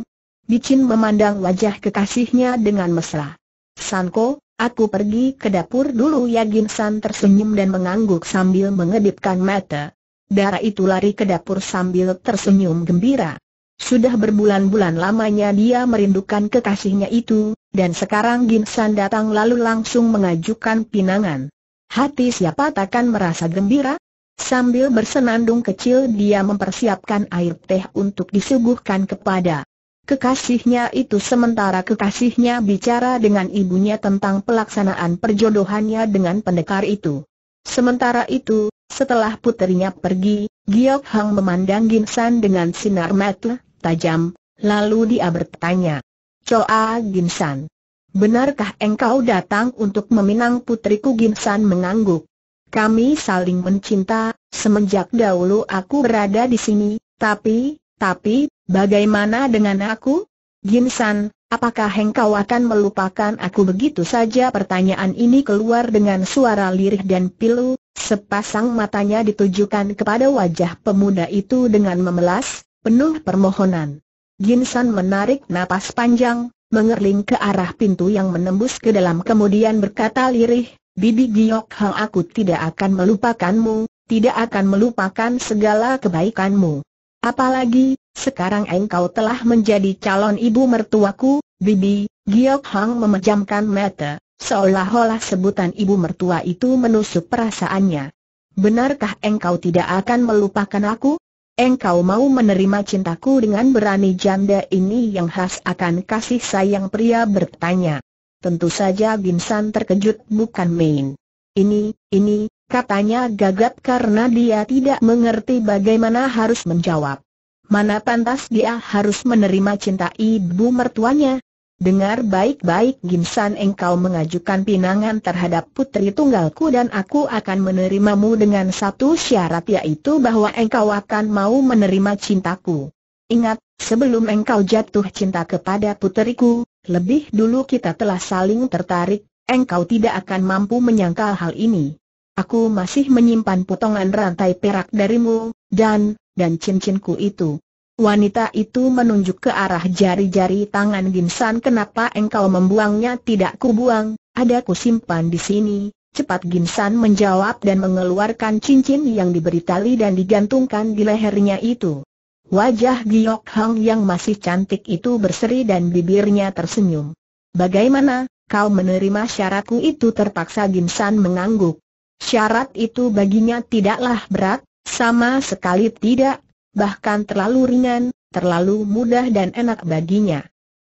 Bicin memandang wajah kekasihnya dengan mesra. Sanko, aku pergi ke dapur dulu ya. Gimsan tersenyum dan mengangguk sambil mengedipkan mata. Dara itu lari ke dapur sambil tersenyum gembira. Sudah berbulan-bulan lamanya dia merindukan kekasihnya itu, dan sekarang Gimsan datang lalu langsung mengajukan pinangan. Hati siapa takkan merasa gembira? Sambil bersenandung kecil dia mempersiapkan air teh untuk disuguhkan kepada kekasihnya itu, sementara kekasihnya bicara dengan ibunya tentang pelaksanaan perjodohannya dengan pendekar itu. Sementara itu, setelah puterinya pergi, Giok Hang memandang Gimsan dengan sinar mata tajam, lalu dia bertanya, Coa Gimsan, benarkah engkau datang untuk meminang putriku? Gimsan mengangguk. Kami saling mencinta, semenjak dahulu aku berada di sini, tapi, tapi, bagaimana dengan aku? Gimsan, apakah engkau akan melupakan aku begitu saja? Pertanyaan ini keluar dengan suara lirih dan pilu, sepasang matanya ditujukan kepada wajah pemuda itu dengan memelas, penuh permohonan. Gimsan menarik napas panjang, mengerling ke arah pintu yang menembus ke dalam kemudian berkata lirih, Bibi Giok Hang, aku tidak akan melupakanmu, tidak akan melupakan segala kebaikanmu. Apalagi, sekarang engkau telah menjadi calon ibu mertuaku. Bibi, Giok Hang memejamkan mata, seolah-olah sebutan ibu mertua itu menusuk perasaannya. Benarkah engkau tidak akan melupakan aku? Engkau mau menerima cintaku dengan berani? Janda ini yang khas akan kasih sayang pria bertanya. Tentu saja Gimsan terkejut bukan main. Ini, ini, katanya gagap karena dia tidak mengerti bagaimana harus menjawab. Mana pantas dia harus menerima cinta ibu mertuanya. Dengar baik-baik Gimsan, engkau mengajukan pinangan terhadap putri tunggalku dan aku akan menerimamu dengan satu syarat, yaitu bahwa engkau akan mau menerima cintaku. Ingat, sebelum engkau jatuh cinta kepada putriku, lebih dulu kita telah saling tertarik, engkau tidak akan mampu menyangkal hal ini. Aku masih menyimpan potongan rantai perak darimu, dan, dan cincinku itu. Wanita itu menunjuk ke arah jari-jari tangan Gimsan. Kenapa engkau membuangnya? Tidak kubuang, ada kusimpan di sini, cepat Gimsan menjawab dan mengeluarkan cincin yang diberi tali dan digantungkan di lehernya itu. Wajah Giok Hang yang masih cantik itu berseri dan bibirnya tersenyum. Bagaimana, kau menerima syaratku itu? Terpaksa Gimsan mengangguk. Syarat itu baginya tidaklah berat, sama sekali tidak. Bahkan terlalu ringan, terlalu mudah dan enak baginya.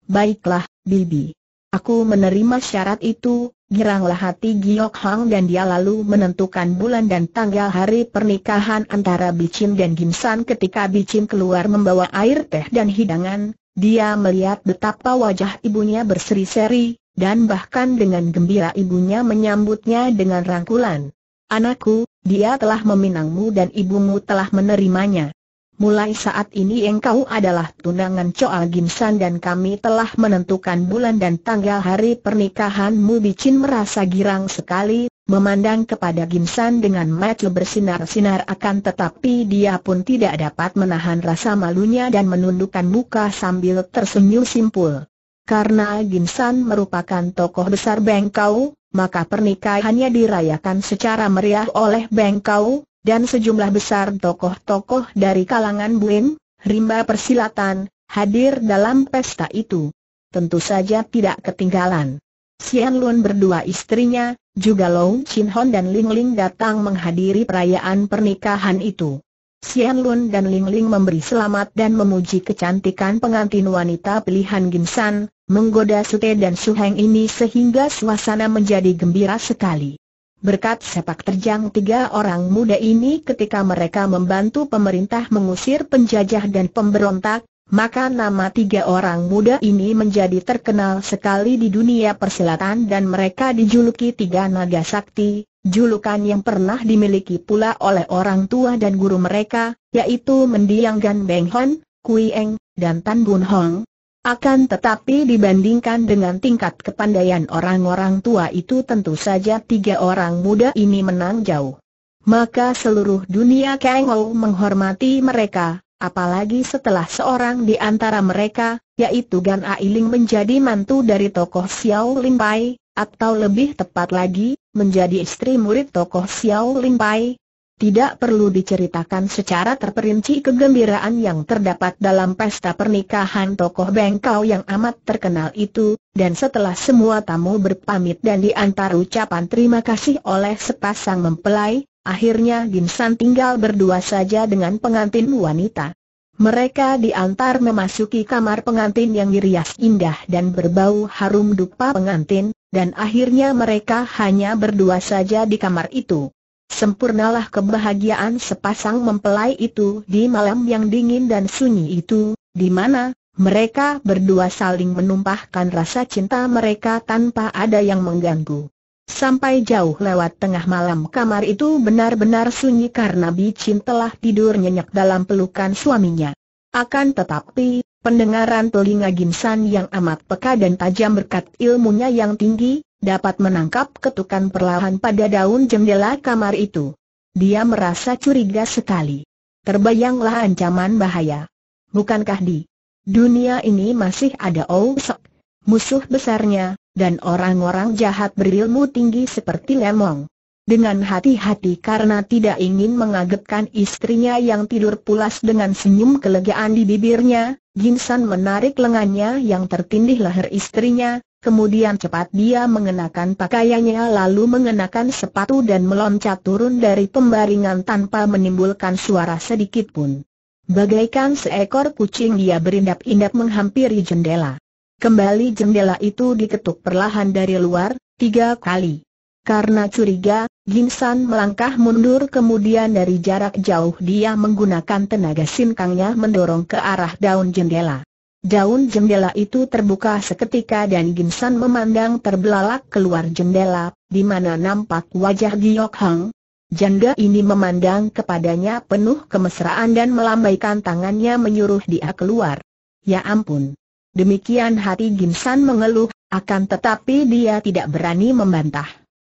Baiklah, Bibi. Aku menerima syarat itu, giranglah hati Giok Hang dan dia lalu menentukan bulan dan tanggal hari pernikahan antara Bicin dan Gimsan. Ketika Bicin keluar membawa air teh dan hidangan, dia melihat betapa wajah ibunya berseri-seri, dan bahkan dengan gembira ibunya menyambutnya dengan rangkulan. Anakku, dia telah meminangmu dan ibumu telah menerimanya. Mulai saat ini engkau adalah tunangan Coa Gimsan dan kami telah menentukan bulan dan tanggal hari pernikahanmu. Bicin merasa girang sekali, memandang kepada Gimsan dengan mata bersinar-sinar, akan tetapi dia pun tidak dapat menahan rasa malunya dan menundukkan muka sambil tersenyum simpul. Karena Gimsan merupakan tokoh besar Bengkau, maka pernikahannya dirayakan secara meriah oleh Bengkau, dan sejumlah besar tokoh-tokoh dari kalangan Buim, rimba persilatan, hadir dalam pesta itu. Tentu saja tidak ketinggalan Sian Lun berdua istrinya, juga Lou Chin Hon dan Ling Ling datang menghadiri perayaan pernikahan itu. Sian Lun dan Ling Ling memberi selamat dan memuji kecantikan pengantin wanita pilihan Gimsan, menggoda Sute dan Su Heng ini sehingga suasana menjadi gembira sekali. Berkat sepak terjang tiga orang muda ini ketika mereka membantu pemerintah mengusir penjajah dan pemberontak, maka nama tiga orang muda ini menjadi terkenal sekali di dunia persilatan dan mereka dijuluki tiga naga sakti, julukan yang pernah dimiliki pula oleh orang tua dan guru mereka, yaitu mendiang Gan Beng Hon, Kui Eng, dan Tan Bun Hong. Akan tetapi dibandingkan dengan tingkat kepandaian orang-orang tua itu tentu saja tiga orang muda ini menang jauh. Maka seluruh dunia Kang Ho menghormati mereka, apalagi setelah seorang di antara mereka, yaitu Gan Ailing menjadi mantu dari tokoh Xiao Ling Pai, atau lebih tepat lagi, menjadi istri murid tokoh Xiao Ling Pai. Tidak perlu diceritakan secara terperinci kegembiraan yang terdapat dalam pesta pernikahan tokoh Bengkau yang amat terkenal itu, dan setelah semua tamu berpamit dan diantar ucapan terima kasih oleh sepasang mempelai, akhirnya Dimsan tinggal berdua saja dengan pengantin wanita. Mereka diantar memasuki kamar pengantin yang dirias indah dan berbau harum dupa pengantin, dan akhirnya mereka hanya berdua saja di kamar itu. Sempurnalah kebahagiaan sepasang mempelai itu di malam yang dingin dan sunyi itu, di mana mereka berdua saling menumpahkan rasa cinta mereka tanpa ada yang mengganggu. Sampai jauh lewat tengah malam kamar itu benar-benar sunyi karena Bicin telah tidur nyenyak dalam pelukan suaminya. Akan tetapi, pendengaran telinga Gimsan yang amat peka dan tajam berkat ilmunya yang tinggi, dapat menangkap ketukan perlahan pada daun jendela kamar itu. Dia merasa curiga sekali. Terbayanglah ancaman bahaya. Bukankah di dunia ini masih ada Ousek, musuh besarnya, dan orang-orang jahat berilmu tinggi seperti Lemong? Dengan hati-hati karena tidak ingin mengagetkan istrinya yang tidur pulas dengan senyum kelegaan di bibirnya, Jin-san menarik lengannya yang tertindih leher istrinya. Kemudian cepat dia mengenakan pakaiannya lalu mengenakan sepatu dan meloncat turun dari pembaringan tanpa menimbulkan suara sedikit pun. Bagaikan seekor kucing dia berindap-indap menghampiri jendela. Kembali jendela itu diketuk perlahan dari luar, tiga kali. Karena curiga, Jin-san melangkah mundur kemudian dari jarak jauh dia menggunakan tenaga sinkangnya mendorong ke arah daun jendela. Daun jendela itu terbuka seketika dan Jin-san memandang terbelalak keluar jendela, di mana nampak wajah Giok Hang. Janda ini memandang kepadanya penuh kemesraan dan melambaikan tangannya menyuruh dia keluar. Ya ampun. Demikian hati Jin-san mengeluh, akan tetapi dia tidak berani membantah.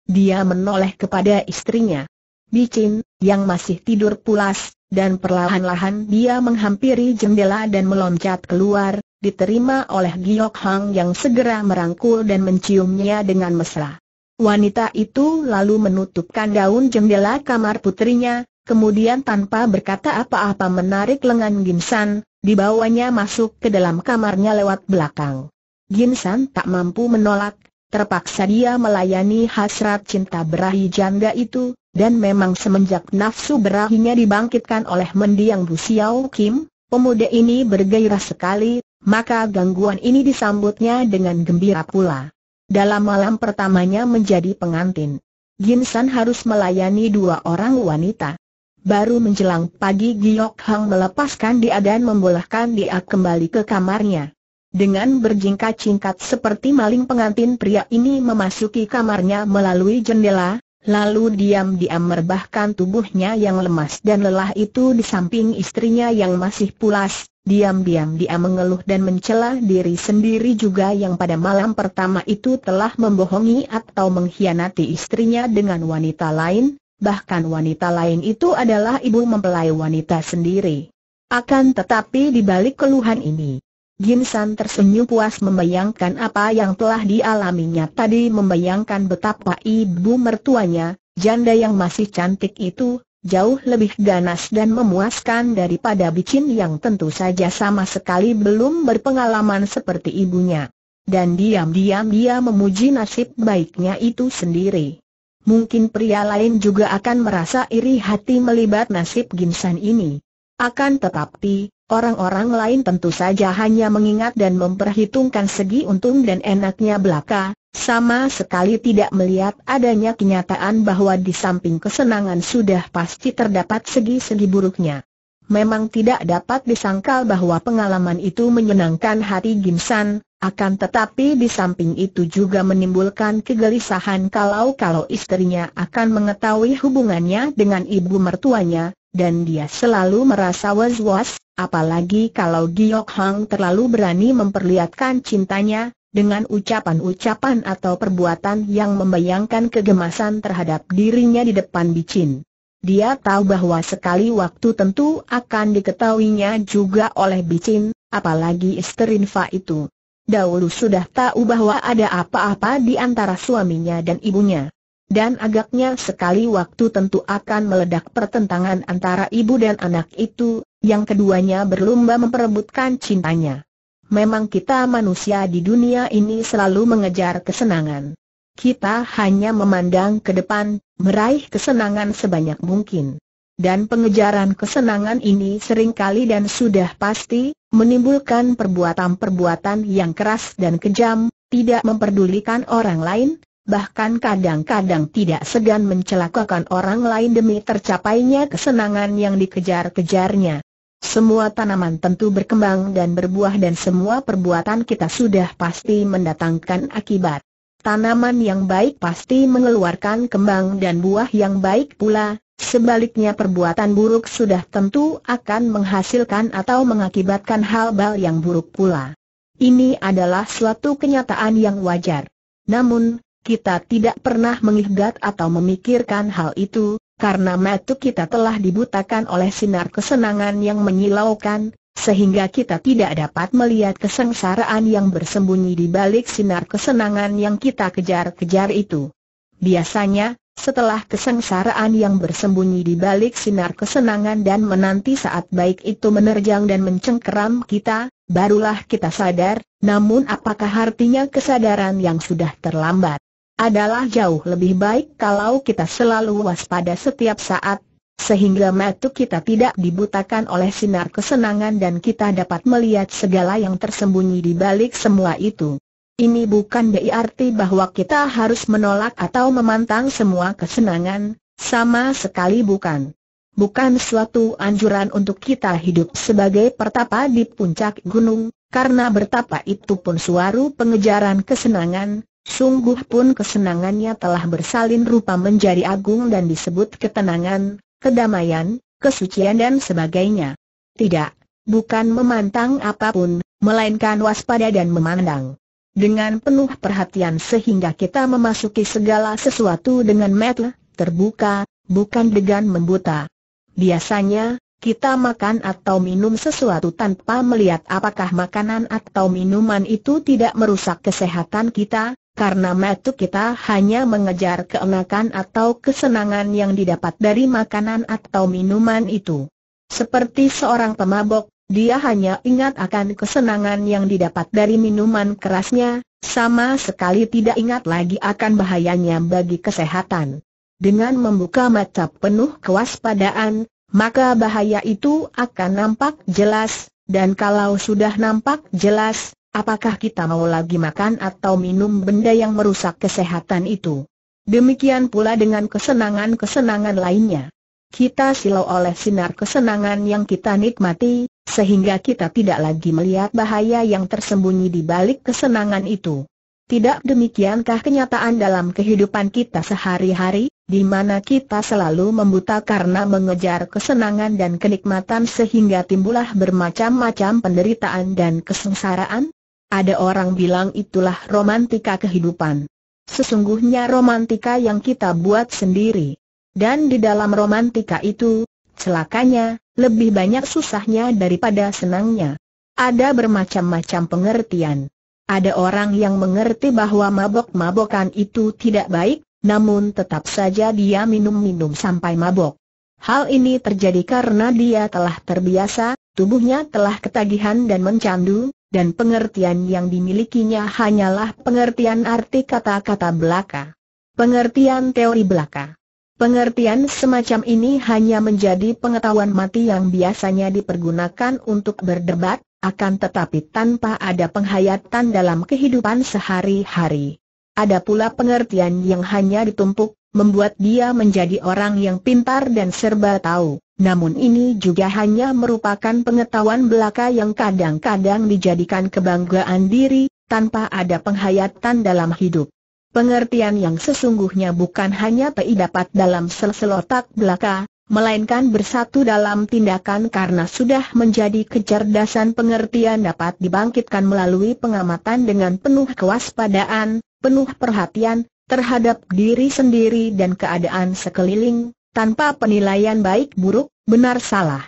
Dia menoleh kepada istrinya, Bicin, yang masih tidur pulas. Dan perlahan-lahan dia menghampiri jendela dan meloncat keluar, diterima oleh Giok Hang yang segera merangkul dan menciumnya dengan mesra. Wanita itu lalu menutupkan daun jendela kamar putrinya, kemudian tanpa berkata apa-apa menarik lengan Jin-san, dibawanya masuk ke dalam kamarnya lewat belakang. Jin-san tak mampu menolak, terpaksa dia melayani hasrat cinta berahi janda itu. Dan memang semenjak nafsu berahinya dibangkitkan oleh mendiang Bu Xiao Kim, pemuda ini bergairah sekali, maka gangguan ini disambutnya dengan gembira pula. Dalam malam pertamanya menjadi pengantin, Jin-san harus melayani dua orang wanita. Baru menjelang pagi Giok Hang melepaskan dia dan membolehkan dia kembali ke kamarnya. Dengan berjingkat-jingkat seperti maling pengantin pria ini memasuki kamarnya melalui jendela. Lalu diam-diam merebahkan tubuhnya yang lemas dan lelah itu di samping istrinya yang masih pulas. Diam-diam dia mengeluh dan mencela diri sendiri juga yang pada malam pertama itu telah membohongi atau mengkhianati istrinya dengan wanita lain. Bahkan wanita lain itu adalah ibu mempelai wanita sendiri. Akan tetapi di balik keluhan ini, Jin-san tersenyum puas membayangkan apa yang telah dialaminya tadi, membayangkan betapa ibu mertuanya, janda yang masih cantik itu, jauh lebih ganas dan memuaskan daripada Bicin yang tentu saja sama sekali belum berpengalaman seperti ibunya. Dan diam-diam dia memuji nasib baiknya itu sendiri. Mungkin pria lain juga akan merasa iri hati melibat nasib Jin-san ini. Akan tetapi, orang-orang lain tentu saja hanya mengingat dan memperhitungkan segi untung dan enaknya belaka, sama sekali tidak melihat adanya kenyataan bahwa di samping kesenangan sudah pasti terdapat segi-segi buruknya. Memang tidak dapat disangkal bahwa pengalaman itu menyenangkan hati Kim San, akan tetapi di samping itu juga menimbulkan kegelisahan kalau-kalau istrinya akan mengetahui hubungannya dengan ibu mertuanya, dan dia selalu merasa was-was, apalagi kalau Giok Hang terlalu berani memperlihatkan cintanya, dengan ucapan-ucapan atau perbuatan yang membayangkan kegemasan terhadap dirinya di depan bicin. Dia tahu bahwa sekali waktu tentu akan diketahuinya juga oleh bicin, apalagi istri Nfa itu. Dahulu sudah tahu bahwa ada apa-apa di antara suaminya dan ibunya. Dan agaknya sekali waktu tentu akan meledak pertentangan antara ibu dan anak itu, yang keduanya berlomba memperebutkan cintanya. Memang kita manusia di dunia ini selalu mengejar kesenangan. Kita hanya memandang ke depan, meraih kesenangan sebanyak mungkin. Dan pengejaran kesenangan ini seringkali dan sudah pasti menimbulkan perbuatan-perbuatan yang keras dan kejam, tidak memperdulikan orang lain, bahkan kadang-kadang tidak segan mencelakakan orang lain demi tercapainya kesenangan yang dikejar-kejarnya. Semua tanaman tentu berkembang dan berbuah dan semua perbuatan kita sudah pasti mendatangkan akibat. Tanaman yang baik pasti mengeluarkan kembang dan buah yang baik pula, sebaliknya perbuatan buruk sudah tentu akan menghasilkan atau mengakibatkan hal-hal yang buruk pula. Ini adalah suatu kenyataan yang wajar. Namun, kita tidak pernah menginggat atau memikirkan hal itu, karena mata kita telah dibutakan oleh sinar kesenangan yang menyilaukan, sehingga kita tidak dapat melihat kesengsaraan yang bersembunyi di balik sinar kesenangan yang kita kejar-kejar itu. Biasanya, setelah kesengsaraan yang bersembunyi di balik sinar kesenangan dan menanti saat baik itu menerjang dan mencengkeram kita, barulah kita sadar, namun apakah artinya kesadaran yang sudah terlambat? Adalah jauh lebih baik kalau kita selalu waspada setiap saat, sehingga mata kita tidak dibutakan oleh sinar kesenangan dan kita dapat melihat segala yang tersembunyi di balik semua itu. Ini bukan berarti bahwa kita harus menolak atau memantang semua kesenangan, sama sekali bukan. Bukan suatu anjuran untuk kita hidup sebagai pertapa di puncak gunung, karena bertapa itu pun suatu pengejaran kesenangan. Sungguh pun kesenangannya telah bersalin rupa menjadi agung dan disebut ketenangan, kedamaian, kesucian dan sebagainya. Tidak, bukan memantang apapun, melainkan waspada dan memandang dengan penuh perhatian sehingga kita memasuki segala sesuatu dengan mata terbuka, bukan dengan membuta. Biasanya, kita makan atau minum sesuatu tanpa melihat apakah makanan atau minuman itu tidak merusak kesehatan kita, karena mata kita hanya mengejar keenakan atau kesenangan yang didapat dari makanan atau minuman itu. Seperti seorang pemabok, dia hanya ingat akan kesenangan yang didapat dari minuman kerasnya, sama sekali tidak ingat lagi akan bahayanya bagi kesehatan. Dengan membuka mata penuh kewaspadaan, maka bahaya itu akan nampak jelas, dan kalau sudah nampak jelas, apakah kita mau lagi makan atau minum benda yang merusak kesehatan itu? Demikian pula dengan kesenangan-kesenangan lainnya. Kita silau oleh sinar kesenangan yang kita nikmati, sehingga kita tidak lagi melihat bahaya yang tersembunyi di balik kesenangan itu. Tidak demikiankah kenyataan dalam kehidupan kita sehari-hari, di mana kita selalu membuta karena mengejar kesenangan dan kenikmatan sehingga timbullah bermacam-macam penderitaan dan kesengsaraan? Ada orang bilang itulah romantika kehidupan. Sesungguhnya romantika yang kita buat sendiri. Dan di dalam romantika itu, celakanya, lebih banyak susahnya daripada senangnya. Ada bermacam-macam pengertian. Ada orang yang mengerti bahwa mabok-mabokan itu tidak baik, namun tetap saja dia minum-minum sampai mabok. Hal ini terjadi karena dia telah terbiasa, tubuhnya telah ketagihan dan mencandu, dan pengertian yang dimilikinya hanyalah pengertian arti kata-kata belaka. Pengertian teori belaka. Pengertian semacam ini hanya menjadi pengetahuan mati yang biasanya dipergunakan untuk berdebat, akan tetapi tanpa ada penghayatan dalam kehidupan sehari-hari. Ada pula pengertian yang hanya ditumpuk, membuat dia menjadi orang yang pintar dan serba tahu. namun ini juga hanya merupakan pengetahuan belaka yang kadang-kadang dijadikan kebanggaan diri, tanpa ada penghayatan dalam hidup. Pengertian yang sesungguhnya bukan hanya didapat dalam sel-sel otak belaka, melainkan bersatu dalam tindakan karena sudah menjadi kecerdasan. Pengertian dapat dibangkitkan melalui pengamatan dengan penuh kewaspadaan, penuh perhatian terhadap diri sendiri dan keadaan sekeliling, tanpa penilaian baik buruk, benar salah.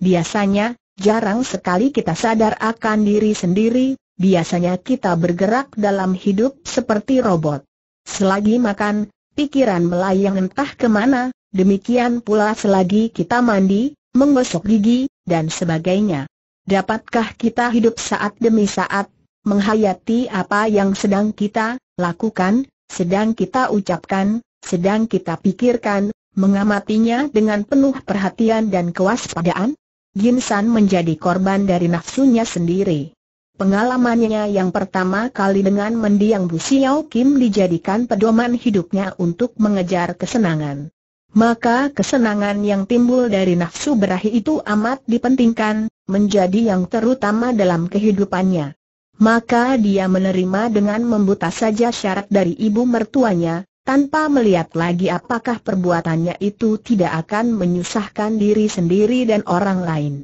Biasanya, jarang sekali kita sadar akan diri sendiri, biasanya kita bergerak dalam hidup seperti robot. Selagi makan, pikiran melayang entah kemana. Demikian pula selagi kita mandi, menggosok gigi, dan sebagainya. Dapatkah kita hidup saat demi saat, menghayati apa yang sedang kita lakukan, sedang kita ucapkan, sedang kita pikirkan, mengamatinya dengan penuh perhatian dan kewaspadaan? Jin San menjadi korban dari nafsunya sendiri. Pengalamannya yang pertama kali dengan mendiang Bu Xiao Kim dijadikan pedoman hidupnya untuk mengejar kesenangan. Maka kesenangan yang timbul dari nafsu berahi itu amat dipentingkan, menjadi yang terutama dalam kehidupannya. Maka dia menerima dengan membuta saja syarat dari ibu mertuanya, tanpa melihat lagi apakah perbuatannya itu tidak akan menyusahkan diri sendiri dan orang lain.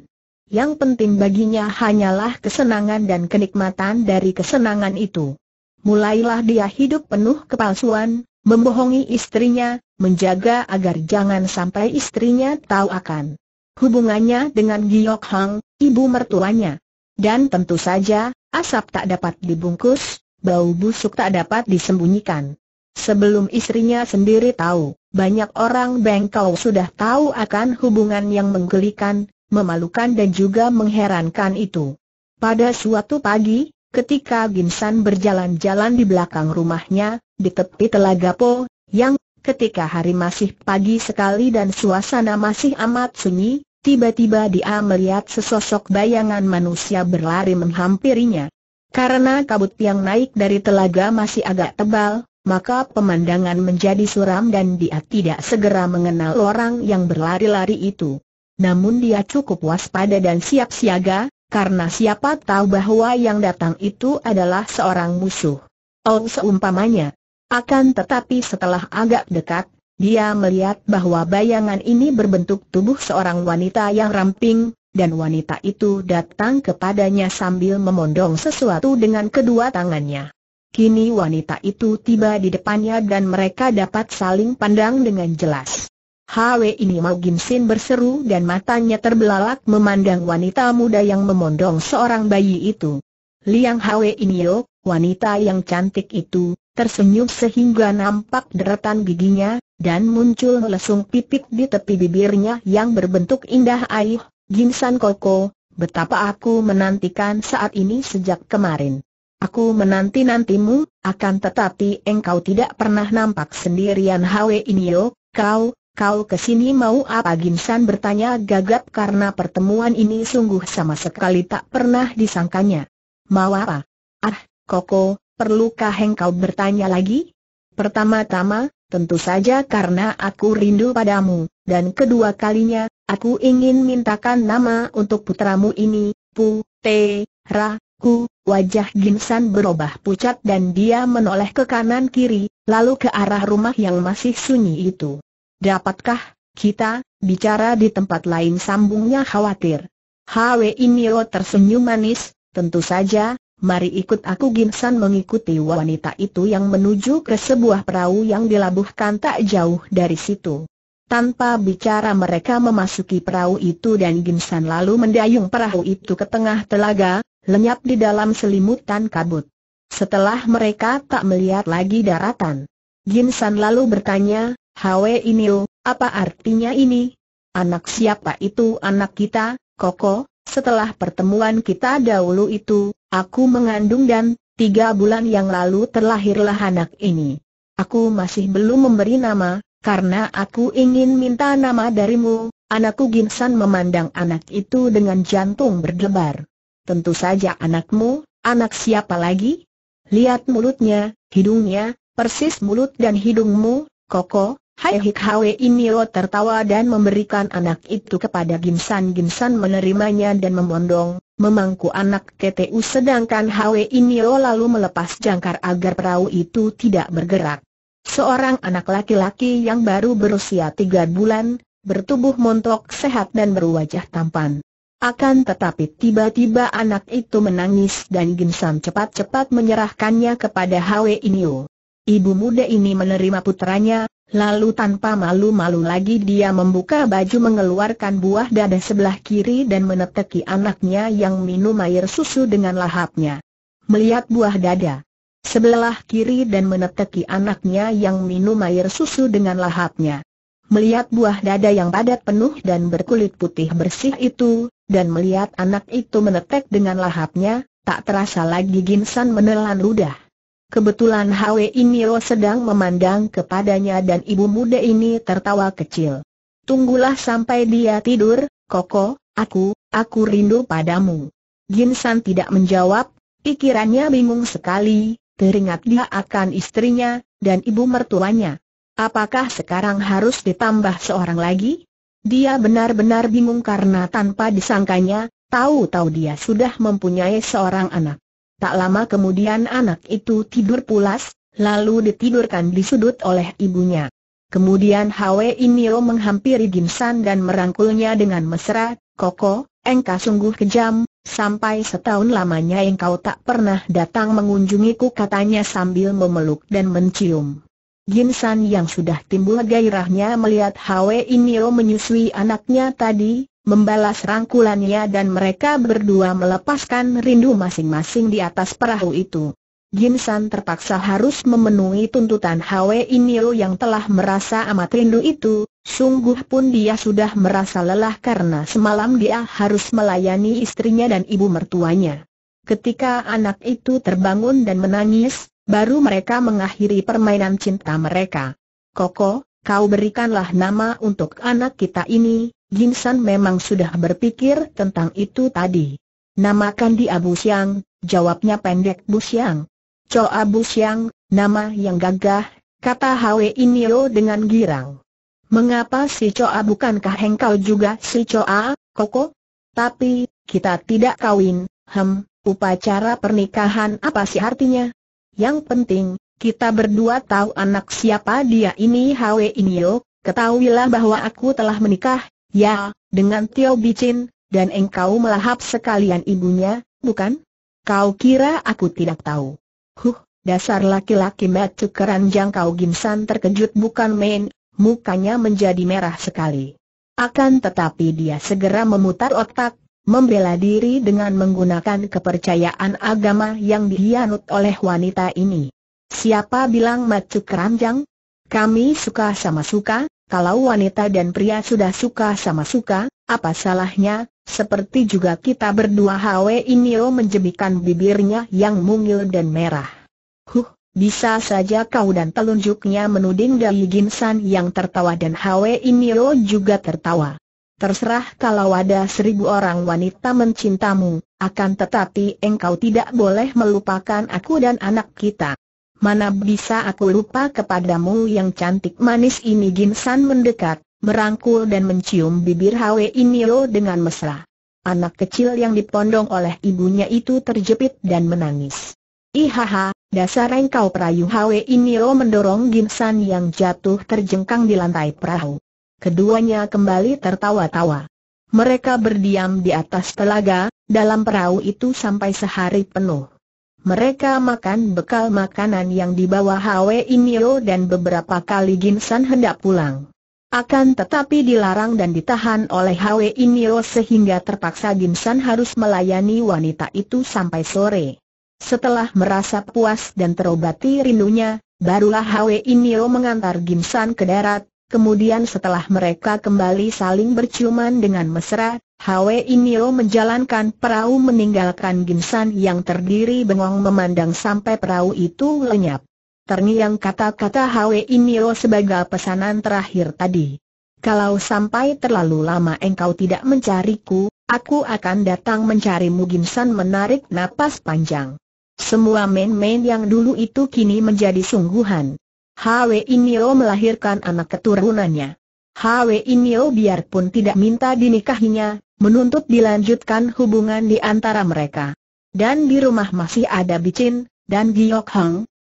Yang penting baginya hanyalah kesenangan dan kenikmatan dari kesenangan itu. Mulailah dia hidup penuh kepalsuan, membohongi istrinya, menjaga agar jangan sampai istrinya tahu akan hubungannya dengan Giok Hang, ibu mertuanya. Dan tentu saja, asap tak dapat dibungkus, bau busuk tak dapat disembunyikan. Sebelum istrinya sendiri tahu, banyak orang bengkau sudah tahu akan hubungan yang menggelikan, memalukan dan juga mengherankan itu. Pada suatu pagi, ketika Jin San berjalan-jalan di belakang rumahnya, di tepi telaga Po, yang ketika hari masih pagi sekali dan suasana masih amat sunyi, tiba-tiba dia melihat sesosok bayangan manusia berlari menghampirinya. Karena kabut yang naik dari telaga masih agak tebal, maka pemandangan menjadi suram dan dia tidak segera mengenal orang yang berlari-lari itu. Namun dia cukup waspada dan siap siaga, karena siapa tahu bahwa yang datang itu adalah seorang musuh. Oh, seumpamanya. Akan tetapi setelah agak dekat, dia melihat bahwa bayangan ini berbentuk tubuh seorang wanita yang ramping, dan wanita itu datang kepadanya sambil memondong sesuatu dengan kedua tangannya. Kini wanita itu tiba di depannya dan mereka dapat saling pandang dengan jelas. "Hwe ini mau!" Jin San berseru dan matanya terbelalak memandang wanita muda yang memondong seorang bayi itu. "Liang Hwe ini yo!" Wanita yang cantik itu tersenyum sehingga nampak deretan giginya, dan muncul lesung pipit di tepi bibirnya yang berbentuk indah air. "Jin San Koko, betapa aku menantikan saat ini sejak kemarin. Aku menanti-nantimu, akan tetapi engkau tidak pernah nampak sendirian." "Hwe ini yo, kau, kau kesini mau apa?" Jin San bertanya gagap karena pertemuan ini sungguh sama sekali tak pernah disangkanya. "Mau apa? Ah, Koko, perlukah engkau bertanya lagi? Pertama-tama, tentu saja karena aku rindu padamu, dan kedua kalinya, aku ingin mintakan nama untuk putramu ini, Pu-te-ra-ku." Wajah Jin San berubah pucat dan dia menoleh ke kanan-kiri, lalu ke arah rumah yang masih sunyi itu. "Dapatkah kita bicara di tempat lain?" sambungnya khawatir. Hwe ini tersenyum manis. "Tentu saja. Mari ikut aku." Jin San mengikuti wanita itu yang menuju ke sebuah perahu yang dilabuhkan tak jauh dari situ. Tanpa bicara mereka memasuki perahu itu dan Jin San lalu mendayung perahu itu ke tengah telaga, lenyap di dalam selimutan kabut. Setelah mereka tak melihat lagi daratan, Jin San lalu bertanya, "Hwe ini, apa artinya ini? Anak siapa itu?" "Anak kita, Koko. Setelah pertemuan kita dahulu itu, aku mengandung dan tiga bulan yang lalu terlahirlah anak ini. Aku masih belum memberi nama, karena aku ingin minta nama darimu, anakku." Jin San memandang anak itu dengan jantung berdebar. "Tentu saja anakmu, anak siapa lagi? Lihat mulutnya, hidungnya, persis mulut dan hidungmu, Koko. Hai Hikhawe Inyo tertawa dan memberikan anak itu kepada Gimsan. Gimsan menerimanya dan membondong, memangku anak K T U, sedangkan Hwe Inyo lalu melepas jangkar agar perahu itu tidak bergerak. Seorang anak laki-laki yang baru berusia tiga bulan, bertubuh montok sehat dan berwajah tampan. Akan tetapi tiba-tiba anak itu menangis dan Gimsan cepat-cepat menyerahkannya kepada Hwe Inyo. Ibu muda ini menerima putranya. Lalu tanpa malu-malu lagi dia membuka baju, mengeluarkan buah dada sebelah kiri dan meneteki anaknya yang minum air susu dengan lahapnya. Melihat buah dada sebelah kiri dan meneteki anaknya yang minum air susu dengan lahapnya. Melihat buah dada yang padat penuh dan berkulit putih bersih itu, dan melihat anak itu menetek dengan lahapnya, tak terasa lagi Gimsan menelan ludah. Kebetulan Hwe Inyo sedang memandang kepadanya dan ibu muda ini tertawa kecil. Tunggulah sampai dia tidur, Koko, aku, aku rindu padamu. Gimsan tidak menjawab, pikirannya bingung sekali, teringat dia akan istrinya, dan ibu mertuanya. Apakah sekarang harus ditambah seorang lagi? Dia benar-benar bingung karena tanpa disangkanya, tahu-tahu dia sudah mempunyai seorang anak. Tak lama kemudian anak itu tidur pulas, lalu ditidurkan di sudut oleh ibunya. Kemudian Hwe Inyo menghampiri Gimsan dan merangkulnya dengan mesra, Koko, engkau sungguh kejam, sampai setahun lamanya engkau tak pernah datang mengunjungiku, katanya sambil memeluk dan mencium. Gimsan yang sudah timbul gairahnya melihat Hwe Inyo menyusui anaknya tadi, membalas rangkulannya dan mereka berdua melepaskan rindu masing-masing di atas perahu itu. Gimsan terpaksa harus memenuhi tuntutan Hwe Inyo yang telah merasa amat rindu itu. Sungguh pun dia sudah merasa lelah karena semalam dia harus melayani istrinya dan ibu mertuanya. Ketika anak itu terbangun dan menangis, baru mereka mengakhiri permainan cinta mereka. Koko, kau berikanlah nama untuk anak kita ini. Gimsan memang sudah berpikir tentang itu tadi. Namakan dia Bu Siang, jawabnya pendek. Bu Siang. Coa Bu Siang, nama yang gagah, kata Hwe Inyo dengan girang. Mengapa si Coa, bukankah engkau juga si Coa, Koko? Tapi, kita tidak kawin. Hem, upacara pernikahan apa sih artinya? Yang penting, kita berdua tahu anak siapa dia ini. Hwe Inyo, ketahuilah bahwa aku telah menikah. Ya, dengan Tio Bicin, dan engkau melahap sekalian ibunya, bukan? Kau kira aku tidak tahu? Huh, dasar laki-laki macam keranjang kau. Gimsan terkejut bukan main, mukanya menjadi merah sekali. Akan tetapi dia segera memutar otak, membela diri dengan menggunakan kepercayaan agama yang dihianut oleh wanita ini. Siapa bilang macam keranjang? Kami suka sama suka. Kalau wanita dan pria sudah suka sama suka, apa salahnya? Seperti juga kita berdua. Hwe Inyo menjebikan bibirnya yang mungil dan merah. Huh, bisa saja kau, dan telunjuknya menuding dahi Gimsan yang tertawa, dan Hwe Inyo juga tertawa. Terserah kalau ada seribu orang wanita mencintamu, akan tetapi engkau tidak boleh melupakan aku dan anak kita. Mana bisa aku lupa kepadamu yang cantik manis ini. Gimsan mendekat, merangkul dan mencium bibir Hwe Inyo dengan mesra. Anak kecil yang dipondong oleh ibunya itu terjepit dan menangis. Ihaha, dasar engkau perayu. Hwe Inyo mendorong Gimsan yang jatuh terjengkang di lantai perahu. Keduanya kembali tertawa-tawa. Mereka berdiam di atas telaga, dalam perahu itu sampai sehari penuh. Mereka makan bekal makanan yang dibawa Hwe Inyo dan beberapa kali Gimsan hendak pulang. Akan tetapi dilarang dan ditahan oleh Hwe Inyo sehingga terpaksa Gimsan harus melayani wanita itu sampai sore. Setelah merasa puas dan terobati rindunya, barulah Hwe Inyo mengantar Gimsan ke darat. Kemudian setelah mereka kembali saling berciuman dengan mesra, Hwe Inyo menjalankan perahu meninggalkan Gimsan yang terdiri bengong memandang sampai perahu itu lenyap. Terngiang kata-kata Hwe Inyo sebagai pesanan terakhir tadi. Kalau sampai terlalu lama engkau tidak mencariku, aku akan datang mencarimu. Gimsan menarik napas panjang. Semua main-main yang dulu itu kini menjadi sungguhan. Hwi Nio melahirkan anak keturunannya. Hwi Nio biarpun tidak minta dinikahinya, menuntut dilanjutkan hubungan di antara mereka. Dan di rumah masih ada Bicin dan Giok Hang.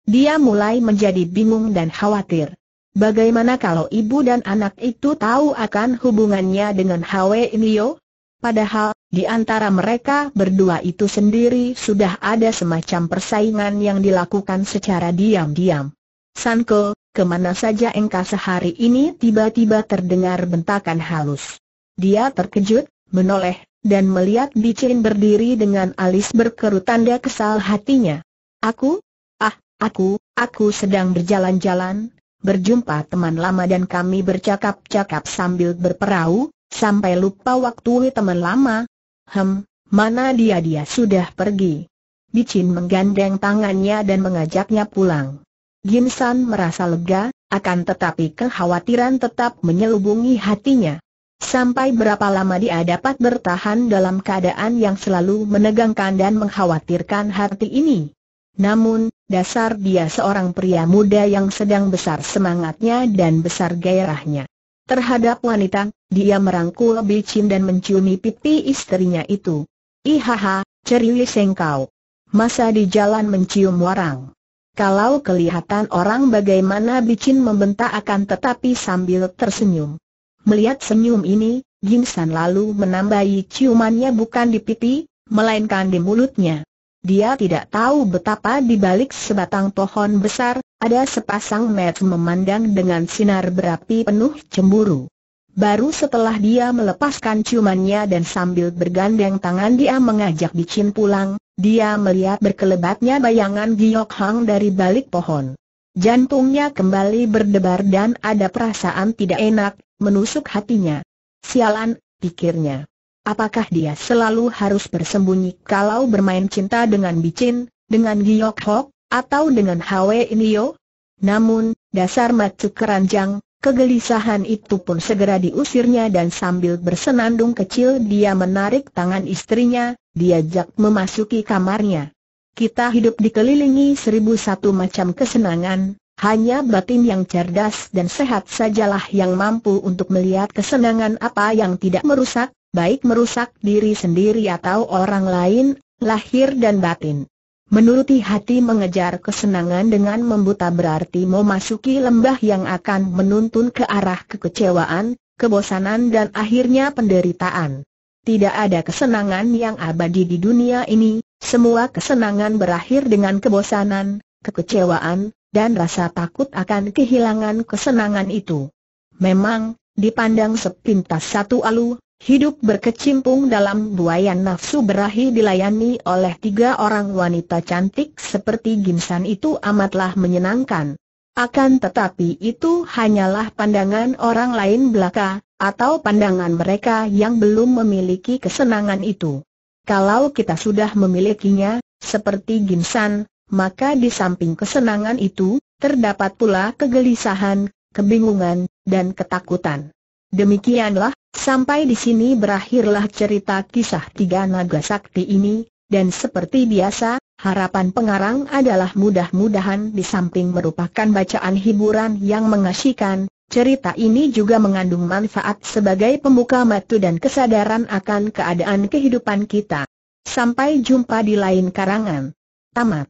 Dia mulai menjadi bingung dan khawatir. Bagaimana kalau ibu dan anak itu tahu akan hubungannya dengan Hwi Nio? Padahal, di antara mereka berdua itu sendiri sudah ada semacam persaingan yang dilakukan secara diam-diam. Sanko, kemana saja engkau sehari ini? Tiba-tiba terdengar bentakan halus. Dia terkejut, menoleh, dan melihat Bicin berdiri dengan alis berkerut tanda kesal hatinya. Aku? Ah, aku, aku sedang berjalan-jalan, berjumpa teman lama dan kami bercakap-cakap sambil berperahu. Sampai lupa waktu teman lama. Hem, mana dia? Dia sudah pergi. Bicin menggandeng tangannya dan mengajaknya pulang. Jin San merasa lega, akan tetapi kekhawatiran tetap menyelubungi hatinya. Sampai berapa lama dia dapat bertahan dalam keadaan yang selalu menegangkan dan mengkhawatirkan hati ini? Namun, dasar dia seorang pria muda yang sedang besar semangatnya dan besar gairahnya. Terhadap wanita, dia merangkul Bicin dan menciumi pipi istrinya itu. Ihaha, ceriwis engkau. Masa di jalan mencium warang. Kalau kelihatan orang bagaimana? Bicin membentak, akan tetapi sambil tersenyum. Melihat senyum ini, Jin San lalu menambahi ciumannya bukan di pipi, melainkan di mulutnya. Dia tidak tahu betapa di balik sebatang pohon besar, ada sepasang mata memandang dengan sinar berapi penuh cemburu. Baru setelah dia melepaskan ciumannya dan sambil bergandeng tangan dia mengajak Bicin pulang, dia melihat berkelebatnya bayangan Giok Hang dari balik pohon. Jantungnya kembali berdebar dan ada perasaan tidak enak menusuk hatinya. Sialan, pikirnya. Apakah dia selalu harus bersembunyi kalau bermain cinta dengan Bicin, dengan Giok Hang? Atau dengan Hwi Nio? Namun, dasar macu keranjang, kegelisahan itu pun segera diusirnya dan sambil bersenandung kecil dia menarik tangan istrinya, diajak memasuki kamarnya. Kita hidup dikelilingi seribu satu macam kesenangan, hanya batin yang cerdas dan sehat sajalah yang mampu untuk melihat kesenangan apa yang tidak merusak, baik merusak diri sendiri atau orang lain, lahir dan batin. Menuruti hati mengejar kesenangan dengan membuta berarti memasuki lembah yang akan menuntun ke arah kekecewaan, kebosanan dan akhirnya penderitaan. Tidak ada kesenangan yang abadi di dunia ini, semua kesenangan berakhir dengan kebosanan, kekecewaan, dan rasa takut akan kehilangan kesenangan itu. Memang, dipandang sepintas satu alu, hidup berkecimpung dalam buayan nafsu berahi dilayani oleh tiga orang wanita cantik seperti Jin San itu amatlah menyenangkan. Akan tetapi itu hanyalah pandangan orang lain belaka, atau pandangan mereka yang belum memiliki kesenangan itu. Kalau kita sudah memilikinya, seperti Jin San, maka di samping kesenangan itu, terdapat pula kegelisahan, kebingungan, dan ketakutan. Demikianlah, sampai di sini berakhirlah cerita kisah tiga naga sakti ini, dan seperti biasa, harapan pengarang adalah mudah-mudahan di samping merupakan bacaan hiburan yang mengasyikan, cerita ini juga mengandung manfaat sebagai pembuka mata dan kesadaran akan keadaan kehidupan kita. Sampai jumpa di lain karangan. Tamat.